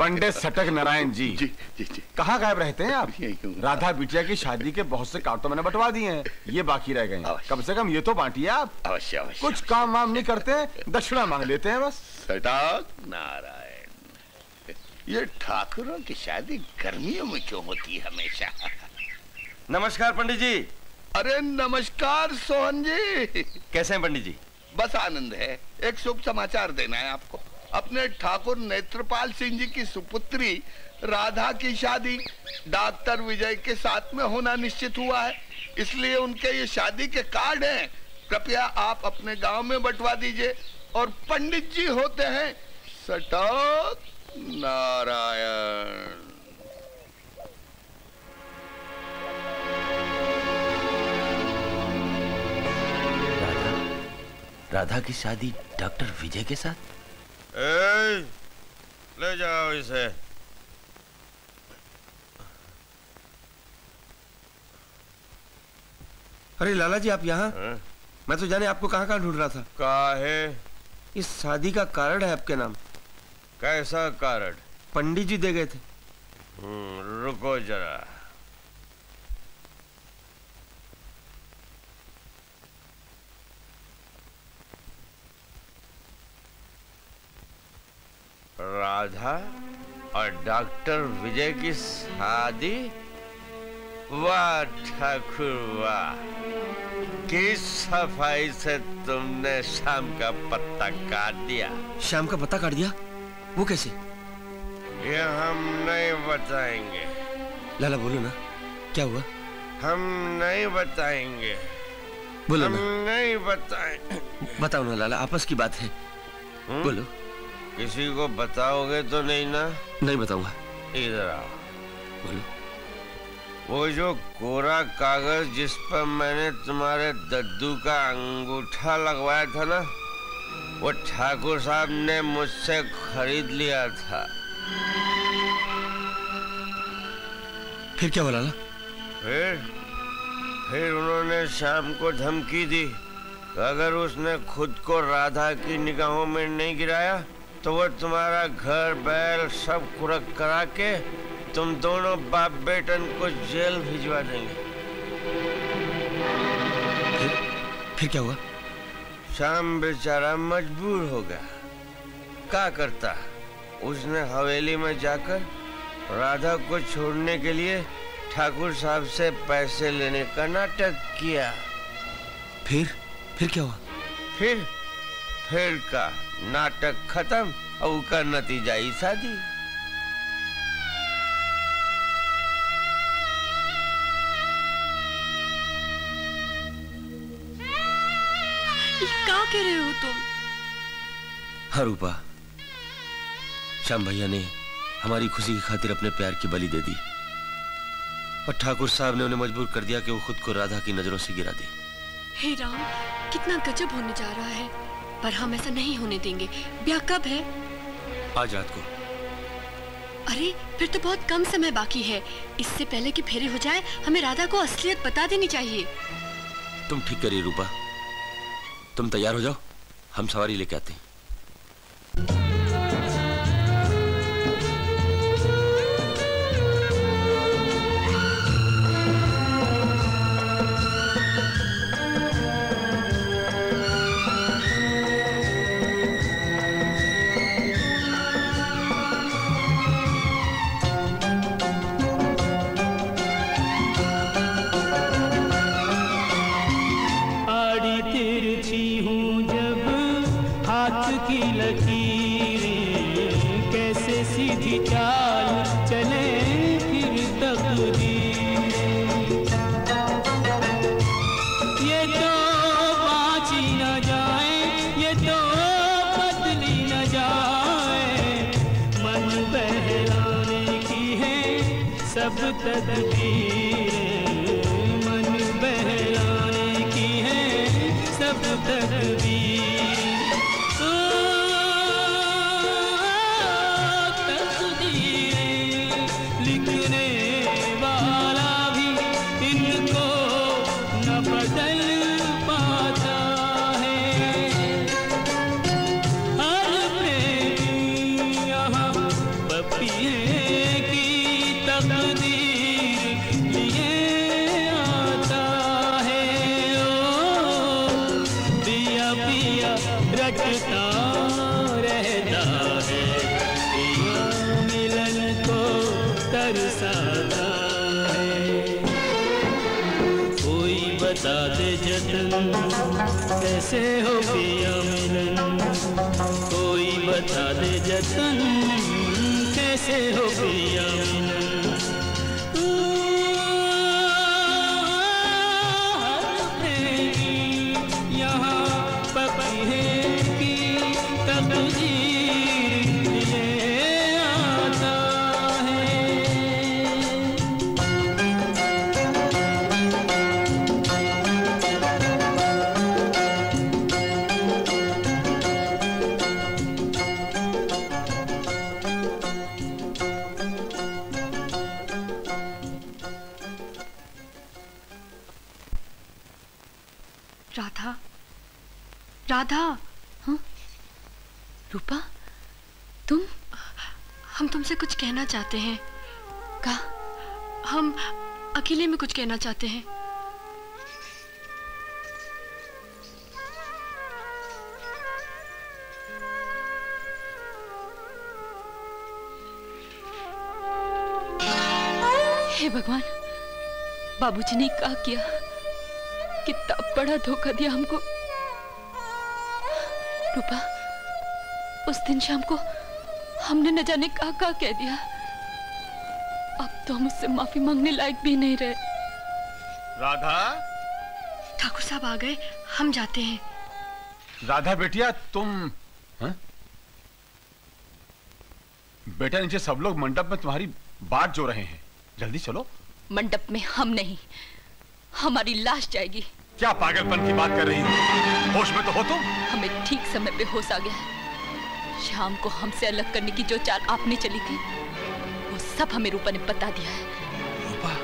पंडित सटक नारायण जी, जी, जी, जी। कहाँ गायब रहते हैं आप? राधा बिटिया की शादी के बहुत से काम तो मैंने बंटवा दिए हैं, ये बाकी रह गए। कम से कम ये तो बांटिए आप। अवश्य अवश्य। कुछ काम वाम नहीं करते, दक्षिणा मांग लेते हैं बस। सटक नारायण, ये ठाकुरों की शादी गर्मियों में क्यों होती है हमेशा? नमस्कार पंडित जी। अरे नमस्कार सोहन जी, कैसे हैं पंडित जी? बस आनंद है। एक शुभ समाचार देना है आपको। अपने ठाकुर नेत्रपाल सिंह जी की सुपुत्री राधा की शादी डॉक्टर विजय के साथ में होना निश्चित हुआ है, इसलिए उनके ये शादी के कार्ड हैं, कृपया आप अपने गांव में बंटवा दीजिए। और पंडित जी होते हैं सटक नारायण। राधा, राधा की शादी डॉक्टर विजय के साथ? ए, ले जाओ इसे। अरे लाला जी आप यहाँ? मैं तो जाने आपको कहाँ कहाँ ढूंढ रहा था। काहे? इस शादी का कार्ड है आपके नाम। कैसा कार्ड? पंडित जी दे गए थे। रुको जरा। राधा और डॉक्टर विजय की शादी? वाह ठाकुर वाह, किस सफाई से तुमने शाम का पत्ता काट दिया। शाम का पत्ता काट दिया? वो कैसे? ये हम नहीं बताएंगे। लाला बोलो ना, क्या हुआ? हम नहीं बताएंगे। बोलो ना। हम नहीं बताएंगे। बताओ ना लाला, आपस की बात है। हुँ? बोलो। किसी को बताओगे तो नहीं ना? नहीं बताऊंगा। इधर आओ। बोलो। वो जो कोरा कागज जिस पर मैंने तुम्हारे दद्दू का अंगूठा लगवाया था ना, वो ठाकुर साहब ने मुझसे खरीद लिया था। फिर क्या बोला ना? फिर फिर उन्होंने श्याम को धमकी दी, अगर उसने खुद को राधा की निगाहों में नहीं गिराया तो वो तुम्हारा घर बैल सब कुरक करा के तुम दोनों बाप बेटन को जेल भिजवा देंगे। फिर, फिर क्या हुआ? श्याम बेचारा मजबूर हो गया। क्या करता, उसने हवेली में जाकर राधा को छोड़ने के लिए ठाकुर साहब से पैसे लेने का नाटक किया। फिर फिर क्या हुआ? फिर फिर का नाटक खत्म और उसका नतीजा ही शादी। क्या कह रहे हो तुम? हाँ रूपा, श्याम भैया ने हमारी खुशी की खातिर अपने प्यार की बलि दे दी और ठाकुर साहब ने उन्हें मजबूर कर दिया कि वो खुद को राधा की नजरों से गिरा दी। हे राम, कितना गजब होने जा रहा है, पर हम ऐसा नहीं होने देंगे। ब्याह कब है? आज रात को। अरे फिर तो बहुत कम समय बाकी है, इससे पहले कि फेरे हो जाए हमें राधा को असलियत बता देनी चाहिए। तुम ठीक करिए रूपा, तुम तैयार हो जाओ, हम सवारी लेके आते हैं। चाहते हैं का हम अकेले में कुछ कहना चाहते हैं। हे भगवान, बाबूजी ने क्या किया? कितना बड़ा धोखा दिया हमको। रूपा, उस दिन शाम को हमने न जाने क्या क्या कह दिया, अब तो हम उससे माफी मांगने लायक भी नहीं रहे। राधा, ठाकुर साहब आ गए, हम जाते हैं। राधा बेटिया तुम, हाँ? बेटा नीचे सब लोग मंडप में तुम्हारी बात जो रहे हैं, जल्दी चलो। मंडप में हम नहीं, हमारी लाश जाएगी। क्या पागलपन की बात कर रही हो? होश में तो हो तुम? हमें ठीक समय पे होश आ गया है। शाम को हमसे अलग करने की जो चाल आपने चली थी, वो सब हमें रूपा ने बता दिया है। रूपा?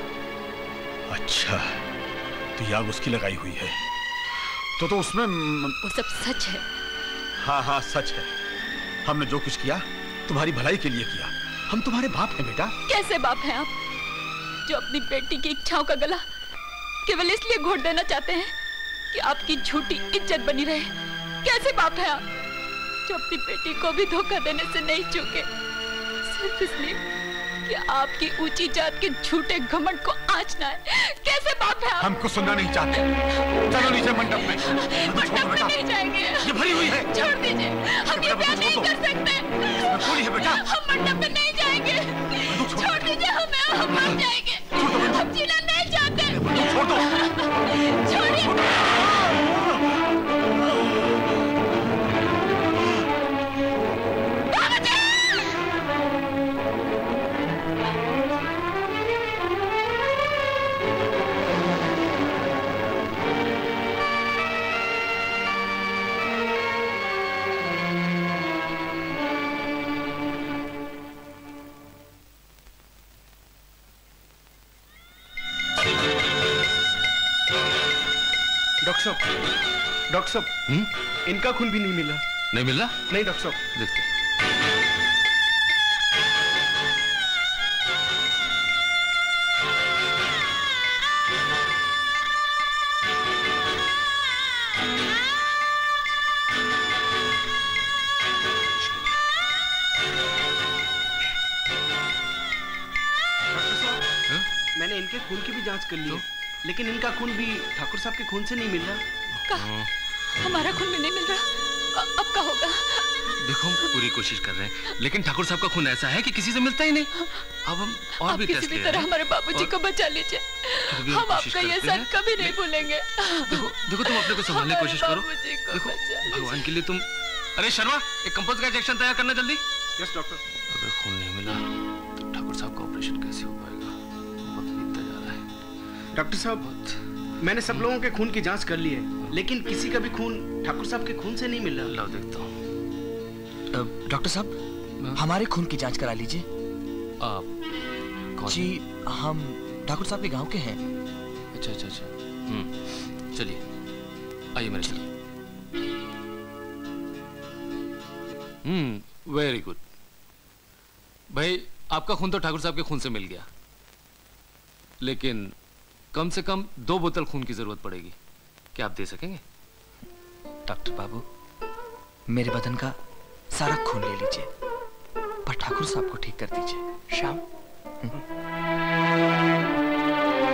अच्छा, तो यार उसकी लगाई हुई है। तो तो उसमें वो सब सच है। हाँ हाँ सच है। हमने जो कुछ किया तुम्हारी भलाई के लिए किया। हम तुम्हारे बाप हैं बेटा। कैसे बाप हैं आप, जो अपनी बेटी की इच्छाओं का गला केवल इसलिए घोट देना चाहते हैं कि आपकी झूठी इज्जत बनी रहे। कैसे बाप हैं आप, जो अपनी बेटी को भी धोखा देने से नहीं चूके, सिर्फ इसलिए कि आपकी ऊंची जात के झूठे घमंड को आंच ना है। कैसे बाप हैं आप? हमको सुनना नहीं चाहते, चलो नीचे मंडप में। मंडप में नहीं जाएंगे, ये भरी हुई है, छोड़ दीजिए। हम ये प्यार नहीं कर सकते बेटा। हम मंडप में नहीं जाएंगे, छोड़ दीजिए हमें, हम मर जाएंगे। हम जीना नहीं चाहते, छोड़ दो। छोड़िए। डॉक्टर साहब, इनका खून भी नहीं मिला। नहीं मिला? नहीं डॉक्टर साहब, देखते हैं। डॉक्टर साहब, मैंने इनके खून की भी जांच कर ली है, लेकिन इनका खून भी ठाकुर साहब के खून से नहीं मिल रहा। हमारा खून भी नहीं मिल रहा, अब क्या होगा? देखो, हम पूरी कोशिश कर रहे हैं, लेकिन ठाकुर साहब का खून ऐसा है कि किसी से मिलता ही नहीं। अब हम और आप भी किसी भी तरह हमारे बाबूजी और... को बचा लीजिए। हम आपका ये साथ कभी नहीं भूलेंगे। देखो देखो, तुम अपने को संभालने की कोशिश करो। देखो, भगवान के लिए तुम। अरे शर्मा, एक कंपोज का इंजेक्शन तैयार करना जल्दी। Yes doctor. अगर खून नहीं मिला ठाकुर साहब का ऑपरेशन कैसे हो पाएगा? वक्त बीतता जा रहा है। डॉक्टर साहब, मैंने सब लोगों के खून की जांच कर ली है, लेकिन किसी का भी खून ठाकुर साहब के खून से नहीं मिला। लाओ देखता हूँ। डॉक्टर साहब, हमारे खून की जांच करा लीजिए। आप कौन? जी, हम ठाकुर साहब के गांव के हैं। अच्छा अच्छा अच्छा, हम्म, चलिए आइए मेरे साथ। Hmm, very good. भाई, आपका खून तो ठाकुर साहब के खून से मिल गया, लेकिन कम से कम दो बोतल खून की जरूरत पड़ेगी। क्या आप दे सकेंगे? डॉक्टर बाबू, मेरे बदन का सारा खून ले लीजिए, पर ठाकुर साहब को ठीक कर दीजिए। श्याम,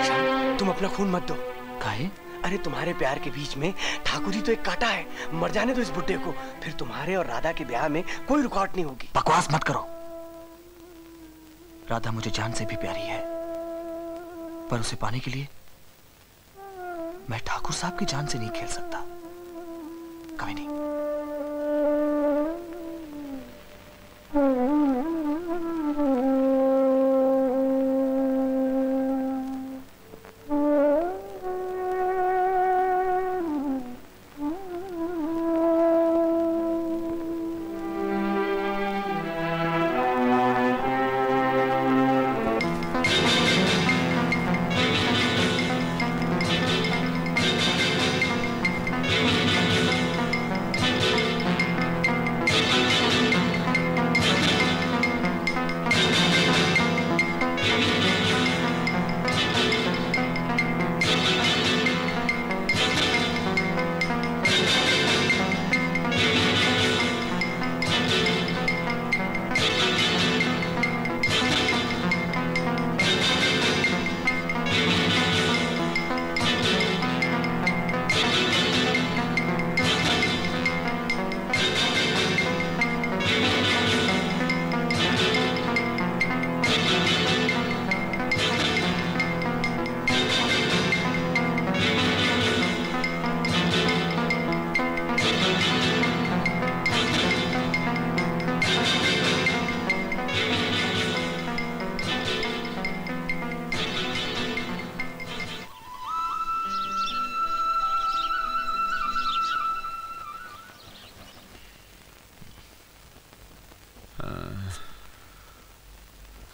श्याम, तुम अपना खून मत दो। काहे? अरे तुम्हारे प्यार के बीच में ठाकुर ही तो एक कांटा है। मर जाने दो इस बुड्ढे को, फिर तुम्हारे और राधा के ब्याह में कोई रुकावट नहीं होगी। बकवास मत करो। राधा मुझे जान से भी प्यारी है, पर उसे पाने के लिए मैं ठाकुर साहब की जान से नहीं खेल सकता। कभी नहीं।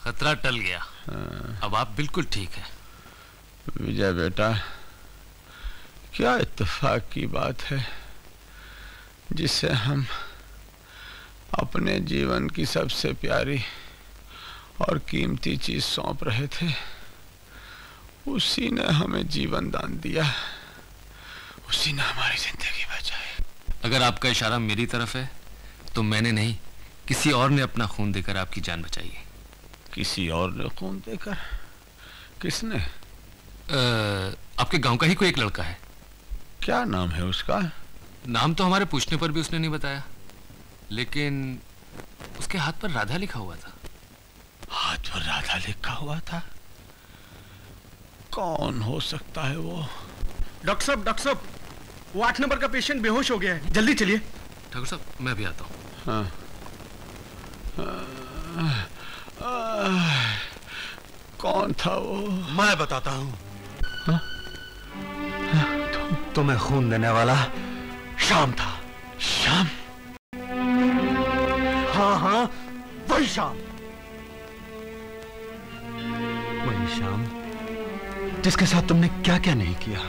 खतरा टल गया। हाँ। अब आप बिल्कुल ठीक है विजय बेटा। क्या इत्तेफाक की बात है जिससे हम अपने जीवन की सबसे प्यारी और कीमती चीज सौंप रहे थे, उसी ने हमें जीवन दान दिया, उसी ने हमारी जिंदगी बचाई। अगर आपका इशारा मेरी तरफ है तो मैंने नहीं, किसी और ने अपना खून देकर आपकी जान बचाई है। किसी और ने खून देकर? किसने? आ, आपके गांव का ही कोई एक लड़का है। क्या नाम है उसका? नाम तो हमारे पूछने पर भी उसने नहीं बताया, लेकिन उसके हाथ पर राधा लिखा हुआ था। हाथ पर राधा लिखा हुआ था? कौन हो सकता है वो? डॉक्टर साहब, डॉक्टर साहब, वो आठ नंबर का पेशेंट बेहोश हो गया है, जल्दी चलिए। ठाकुर साहब मैं भी आता हूँ। हाँ। हाँ। हाँ। कौन था वो? मैं बताता हूँ। हाँ? हाँ? तु, तुम्हें खून देने वाला श्याम था। श्याम? हाँ हाँ वही श्याम, वही श्याम जिसके साथ तुमने क्या क्या नहीं किया,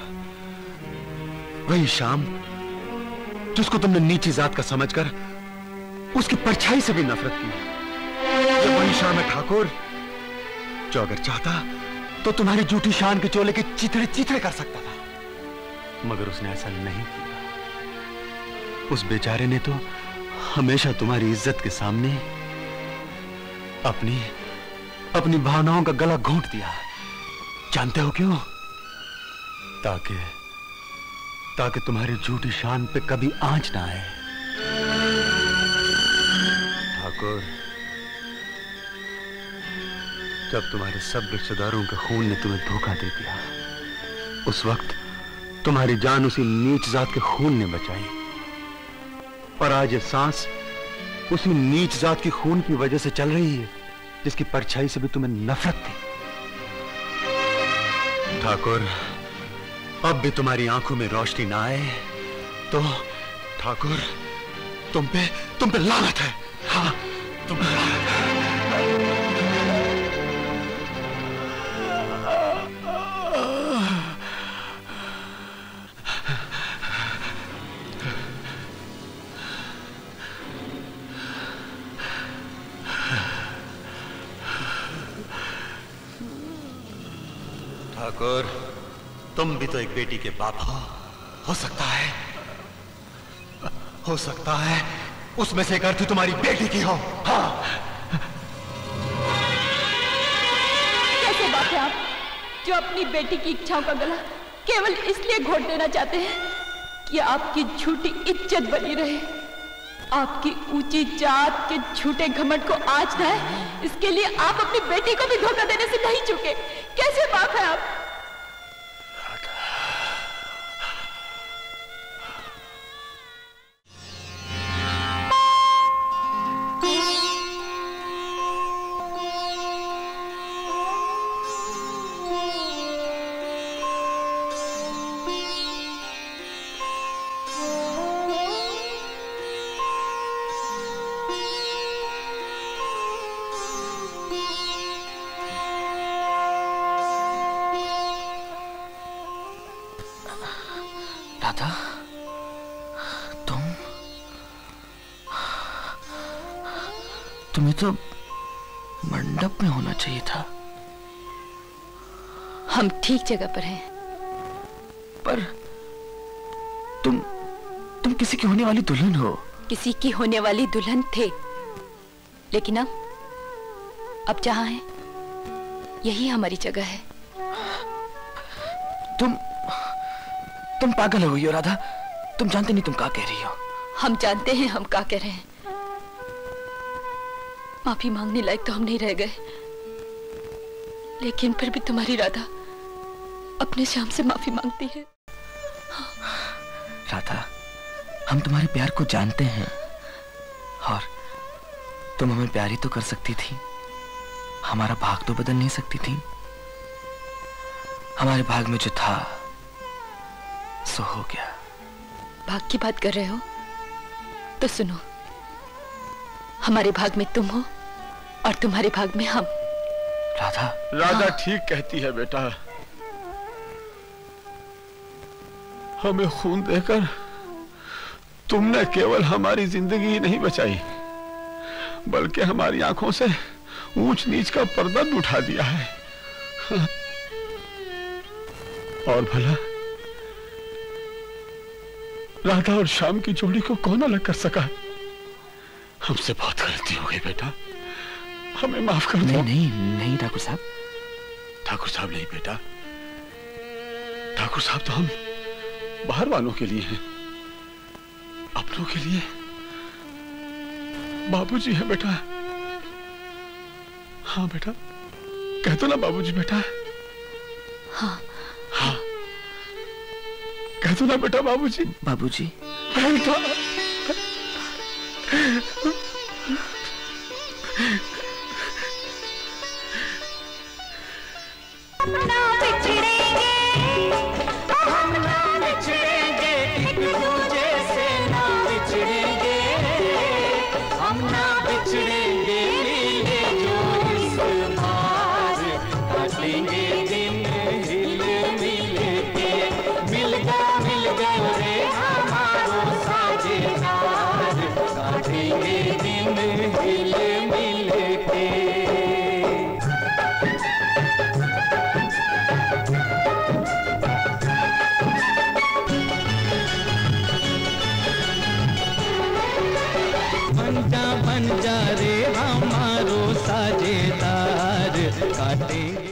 वही श्याम जिसको तुमने नीची जात का समझकर उसकी परछाई से भी नफरत की। ये वही श्याम है ठाकुर जो अगर चाहता तो तुम्हारी झूठी शान के चोले के चिथड़े चिथड़े कर सकता था, मगर उसने ऐसा नहीं किया। उस बेचारे ने तो हमेशा तुम्हारी इज्जत के सामने अपनी अपनी भावनाओं का गला घोंट दिया। जानते हो क्यों? ताकि ताकि तुम्हारी झूठी शान पे कभी आंच ना आए। ठाकुर, जब तुम्हारे सब रिश्तेदारों के खून ने तुम्हें धोखा दे दिया, उस वक्त तुम्हारी जान उसी नीच जात के खून ने बचाई, और आज ये सांस उसी नीच जात के खून की वजह से चल रही है जिसकी परछाई से भी तुम्हें नफरत थी। ठाकुर, अब भी तुम्हारी आंखों में रोशनी ना आए तो ठाकुर तुम पे तुम पे लानत है। हाँ, तुम पे लानत है। ठाकुर, तुम भी तो एक बेटी के बाप हो। हो सकता है, हो सकता है उसमें से एक अर्थी तुम्हारी बेटी की हो। हाँ। कैसे बात है आप, जो अपनी बेटी की इच्छाओं का गला केवल इसलिए घोंट देना चाहते हैं कि आपकी झूठी इज्जत बनी रहे, आपकी ऊंची जात के झूठे घमंड को आंच न आए, इसके लिए आप अपनी बेटी को भी धोखा देने से नहीं चूके। कैसे बाप है आप? तो मंडप में होना चाहिए था। हम ठीक जगह पर हैं। पर तुम तुम किसी की होने वाली दुल्हन हो। किसी की होने वाली दुल्हन थे, लेकिन अब अब जहां हैं यही हमारी जगह है। तुम तुम पागल हो गई हो राधा। तुम जानते नहीं तुम क्या कह रही हो। हम जानते हैं हम क्या कह रहे हैं। माफी मांगने लायक तो हम नहीं रह गए, लेकिन फिर भी तुम्हारी राधा अपने श्याम से माफी मांगती है। राधा, हम तुम्हारे प्यार को जानते हैं और तुम हमें प्यार ही तो कर सकती थी, हमारा भाग तो बदल नहीं सकती थी। हमारे भाग में जो था सो हो गया। भाग की बात कर रहे हो तो सुनो, हमारे भाग में तुम हो और तुम्हारे भाग में हम। राधा राधा ठीक कहती है बेटा, हमें खून देकर तुमने केवल हमारी जिंदगी ही नहीं बचाई बल्कि हमारी आंखों से ऊंच नीच का पर्दा भी उठा दिया है। और भला राधा और श्याम की जोड़ी को कौन अलग कर सका? हमसे बहुत गलती हो गई बेटा, हमें माफ कर दो। नहीं नहीं ठाकुर साहब, ठाकुर साहब नहीं बेटा, ठाकुर साहब तो हम बाहर वालों के लिए हैं, अपनों के लिए बाबूजी है बेटा। हाँ बेटा, कह दो ना बाबूजी बेटा। हाँ हाँ, कह दो ना बेटा बाबूजी। बाबूजी बेटा, बन जा रे हमारो साजेदार, काटेंगे